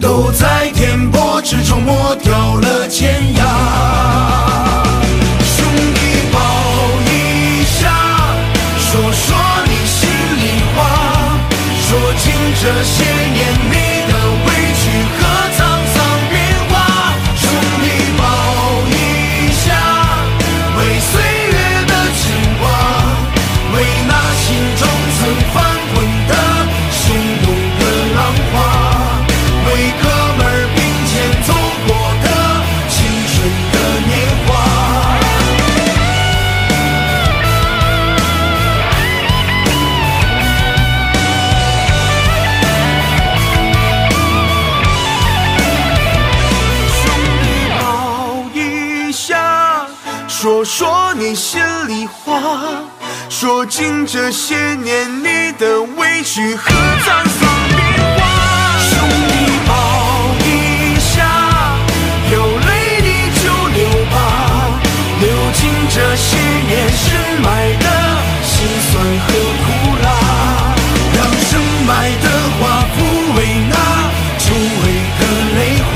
都在颠簸之中磨掉了尖牙。 这些年你的委屈和沧桑变化，兄弟抱一下，为岁月的牵挂，为那心中曾翻滚的心动的浪花，为哥们儿并肩走过的青春的年华。 说说你心里话，说尽这些年你的委屈和沧桑变化。兄弟抱一下，有泪你就流吧，流尽这些年深埋的辛酸和苦辣，让深埋的花抚慰那久违的泪花。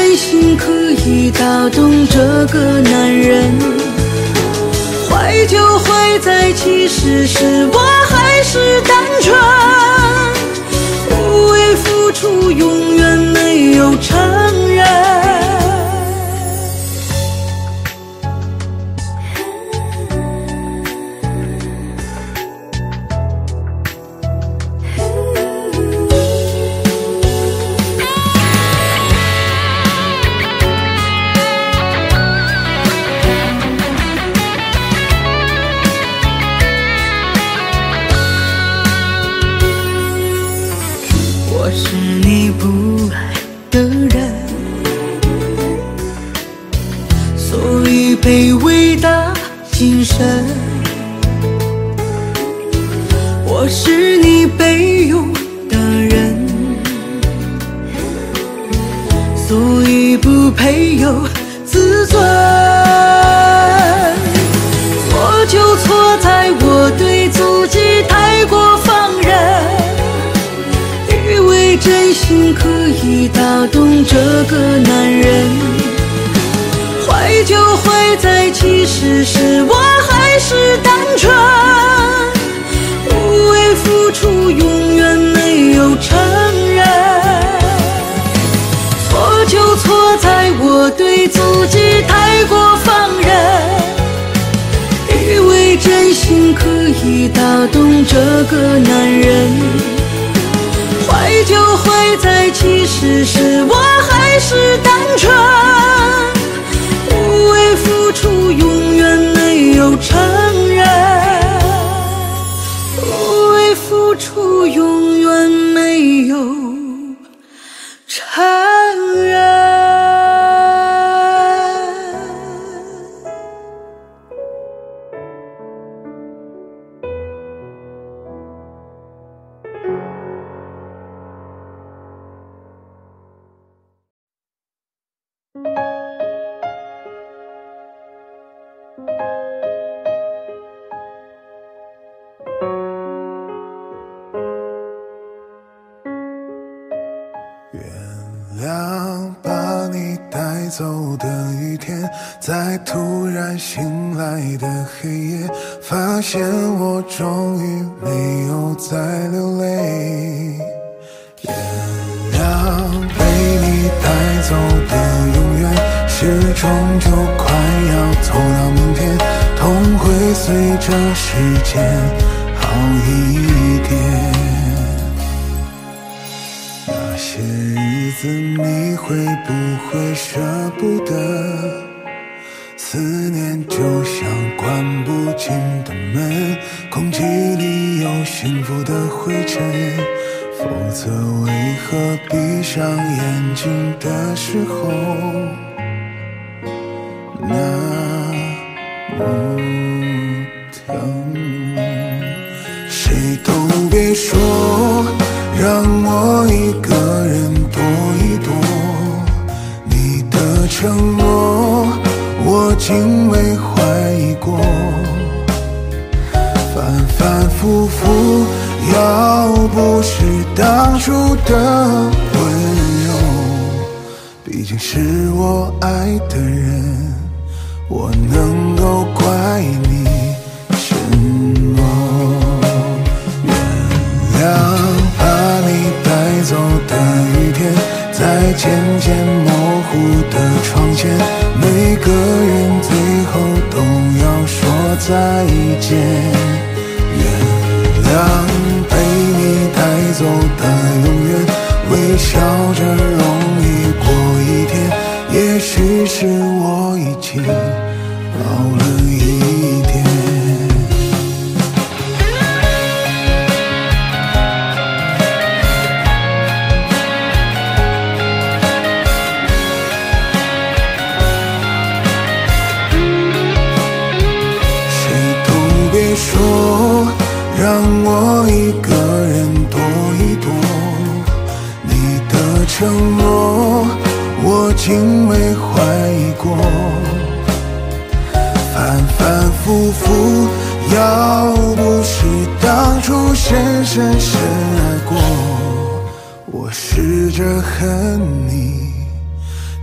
真心可以打动这个男人，坏就坏在其实是我还是单纯，无谓付出永远没有承认。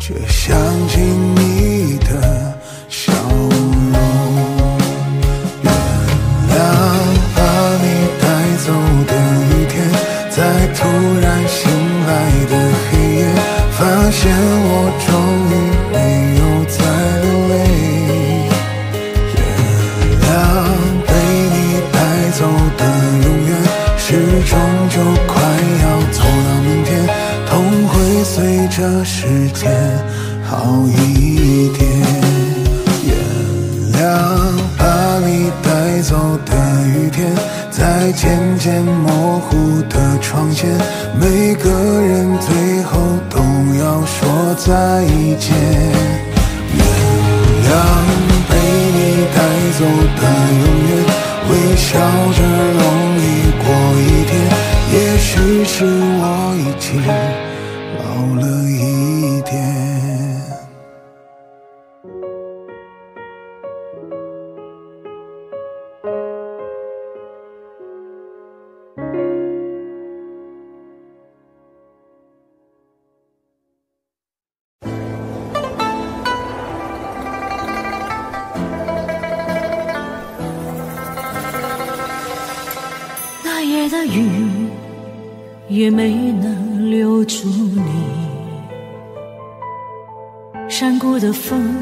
却想起你的笑容，原谅把你带走的雨天，在突然醒来的黑夜，发现我终于没有再流泪。原谅被你带走的永远，时钟就快要走到明天，痛会随着时间好一点。原谅把你带走的雨天，在渐渐模糊的窗前，每个人最后都要说再见。原谅被你带走的永远，微笑着容易过一天，也许是我已经老了一点。那夜的雨也没能留住你，山谷的风，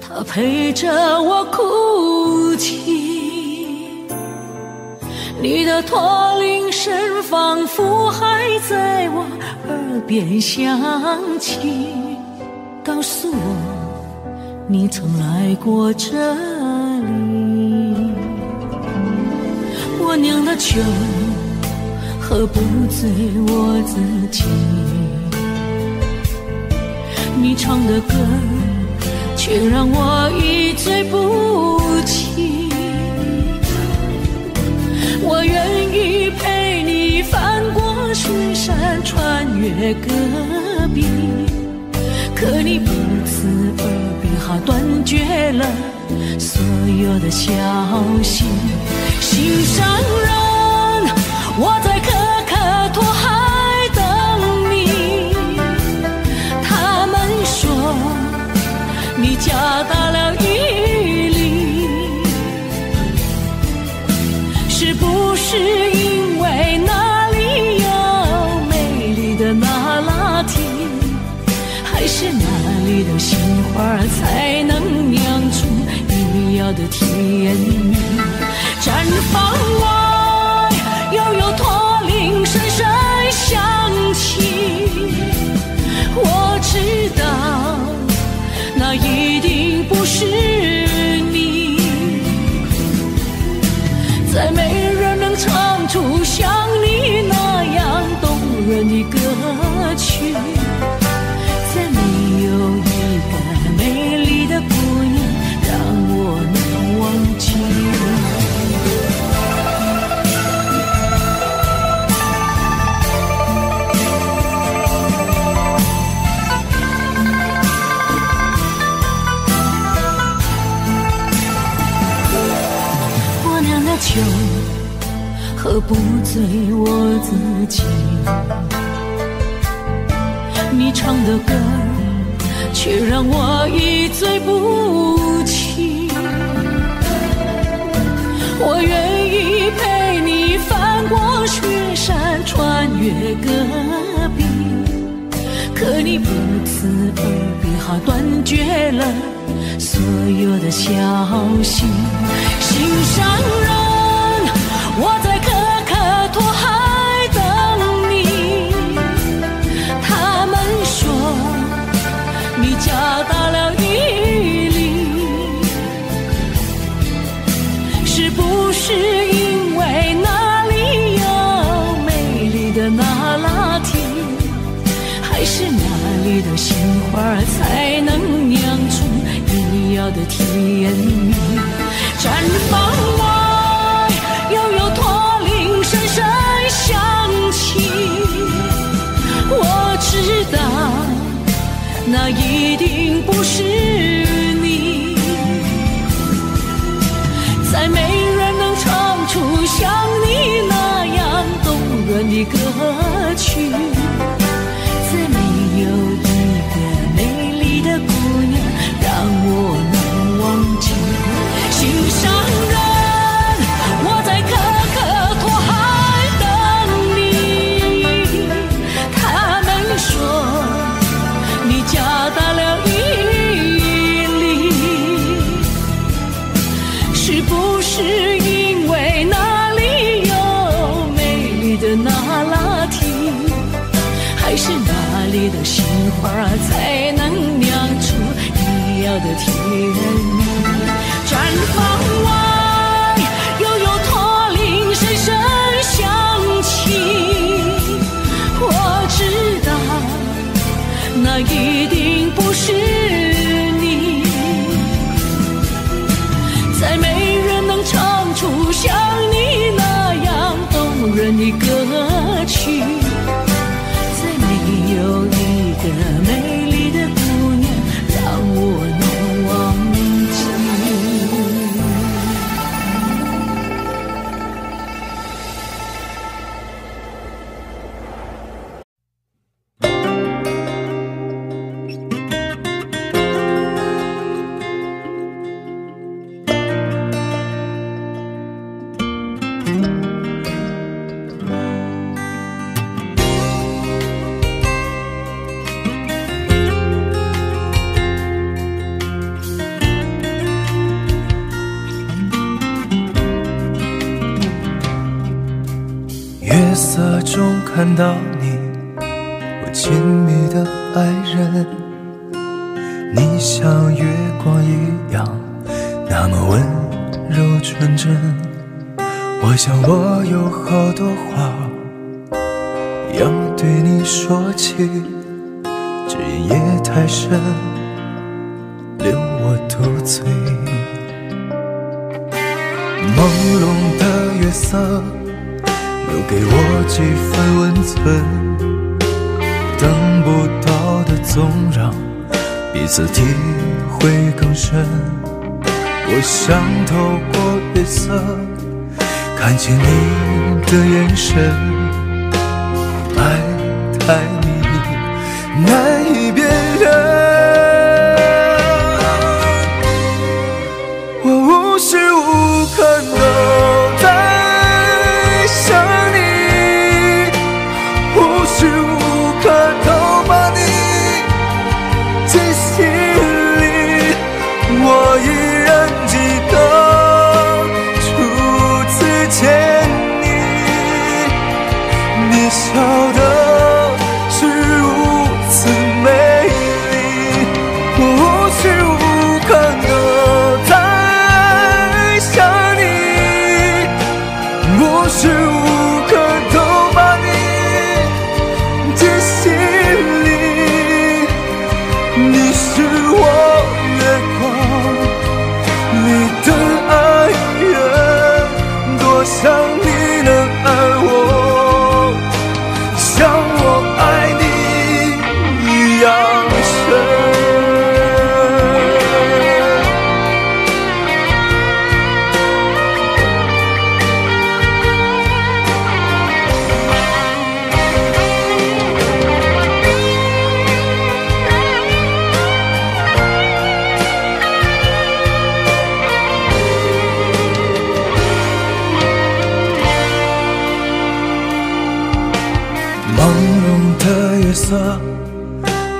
它陪着我哭泣。你的驼铃声仿佛还在我耳边响起，告诉我你曾来过这里。我酿的酒喝不醉我自己，你唱的歌却让我一醉不起。我愿意陪你翻过雪山，穿越戈壁，可你不辞而别，哈，断绝了所有的消息。心上人，我在可可托海加大了毅力，是不是因为那里有美丽的那拉提，还是哪里的鲜花才能酿出你要的甜蜜？绽放外，又有驼铃声声响起，我知道那一定不是你，再没人能唱出像你那样动人的歌曲，再没有一个美丽的姑娘让我能忘记。酒喝不醉我自己，你唱的歌却让我一醉不起。我愿意陪你翻过雪山，穿越戈壁，可你不辞而别，好断绝了所有的消息。心上人，我在可可托海等你，他们说你加大了毅力，是不是因为那里有美丽的那拉提，还是哪里的鲜花才能酿出你要的甜蜜？绽放我，又有驼铃声声响起，我知道那一定不是你，再没人能唱出像你那样动人的歌曲，再没有一个看到你，我亲密的爱人，你像月光一样那么温柔纯真。我想我有好多话要对你说起，只因夜太深，留我独醉。朦胧的月色留给我几分温存，等不到的总让彼此体会更深。我想透过月色看清你的眼神，爱太迷难以辨认，我无时无刻都在想你，无时无刻都把你记心里，我依然记得初次见你，你笑的是如此美丽，我无时无刻都在想你，无时无刻。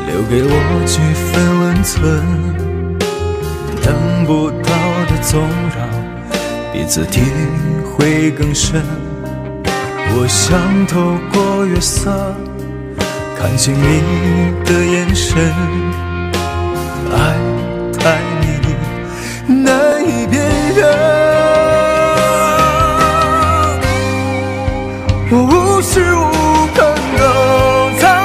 留给我几分温存，等不到的总让彼此体会更深。我想透过月色看清你的眼神，爱太迷难以辨认，我无时无刻都在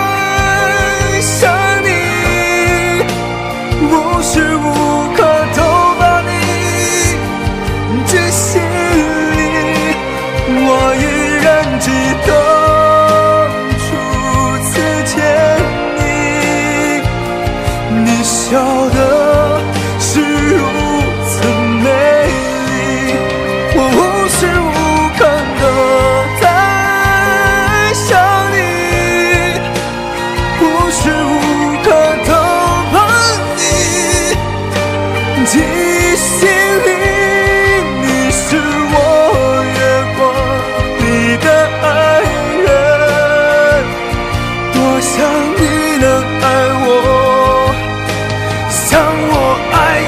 想你，无时无刻都把你记心里，我依然记得初次见你，你笑的是如此美丽，我无时无刻都在想你，无时无刻记心里，你是我月光里的爱人，多想你能爱我，像我爱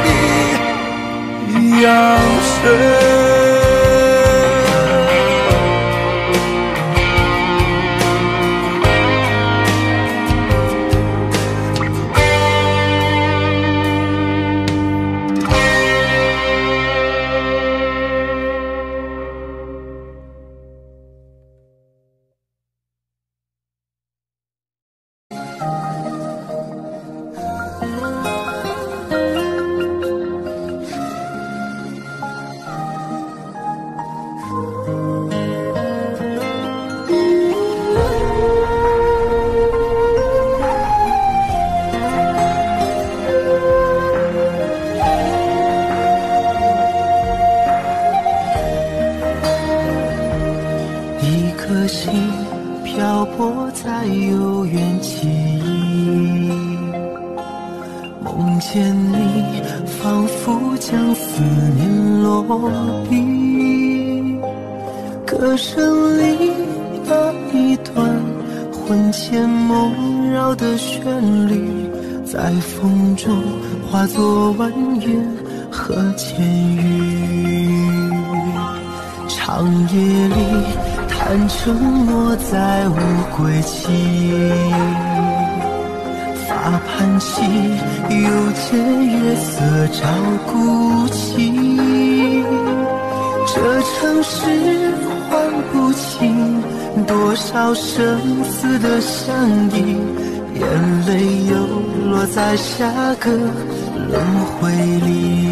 你一样深。梦见你，仿佛将思念落笔，歌声里那一段魂牵梦绕的旋律，在风中化作弯月和千语。长夜里，叹承诺再无归期。 阿盼兮，又见月色照孤寂。这城市唤不醒多少生死的相依，眼泪又落在下个轮回里。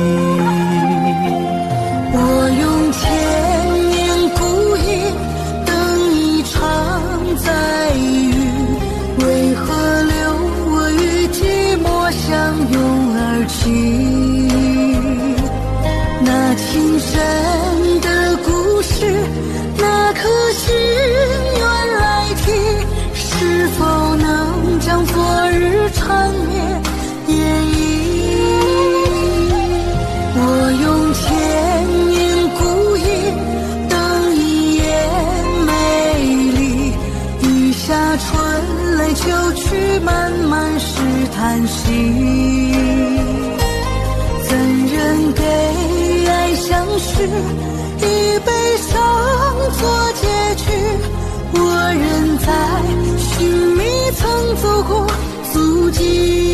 我用千年孤影等一场再遇，为何留？ 相拥而泣，那青山的故事，那颗心愿来提，是否能将昨日缠绵演绎？我用千年孤影等一夜美丽，雨下春来秋去，漫漫是叹息。 是以悲伤做结局，我仍在寻觅曾走过足迹。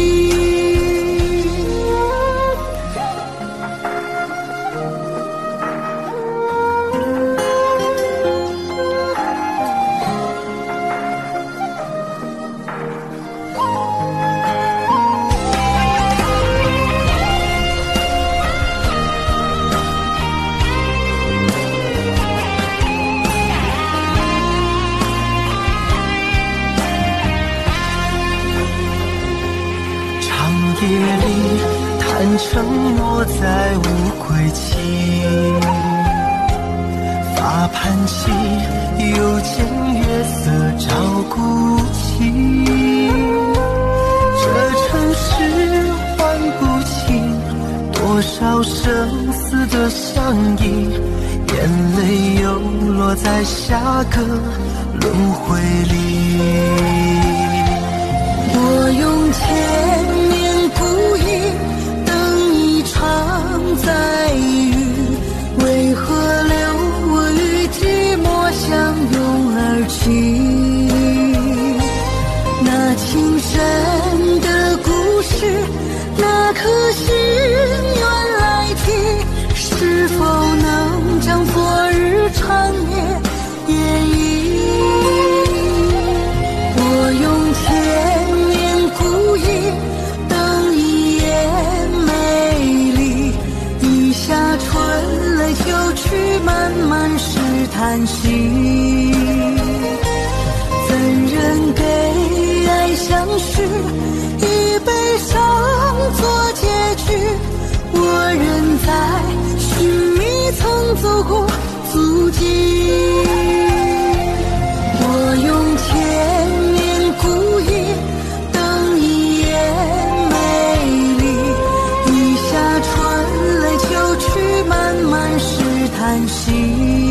夜里，谈承诺再无归期。发盼兮，又见月色照孤寂。这城市唤不醒多少生死的相依，眼泪又落在下个轮回里。我用千。 孤影等一场再遇，为何留我与寂寞相拥而泣？那青山的故事，那颗心愿来提，是否能将昨日缠绵演绎？我用千年孤影。 漫漫是叹息，怎忍给爱相许？以悲伤做结局，我仍在寻觅曾走过足迹。我用千年孤影等一夜美丽，雨下春来秋去，漫漫是。 叹息。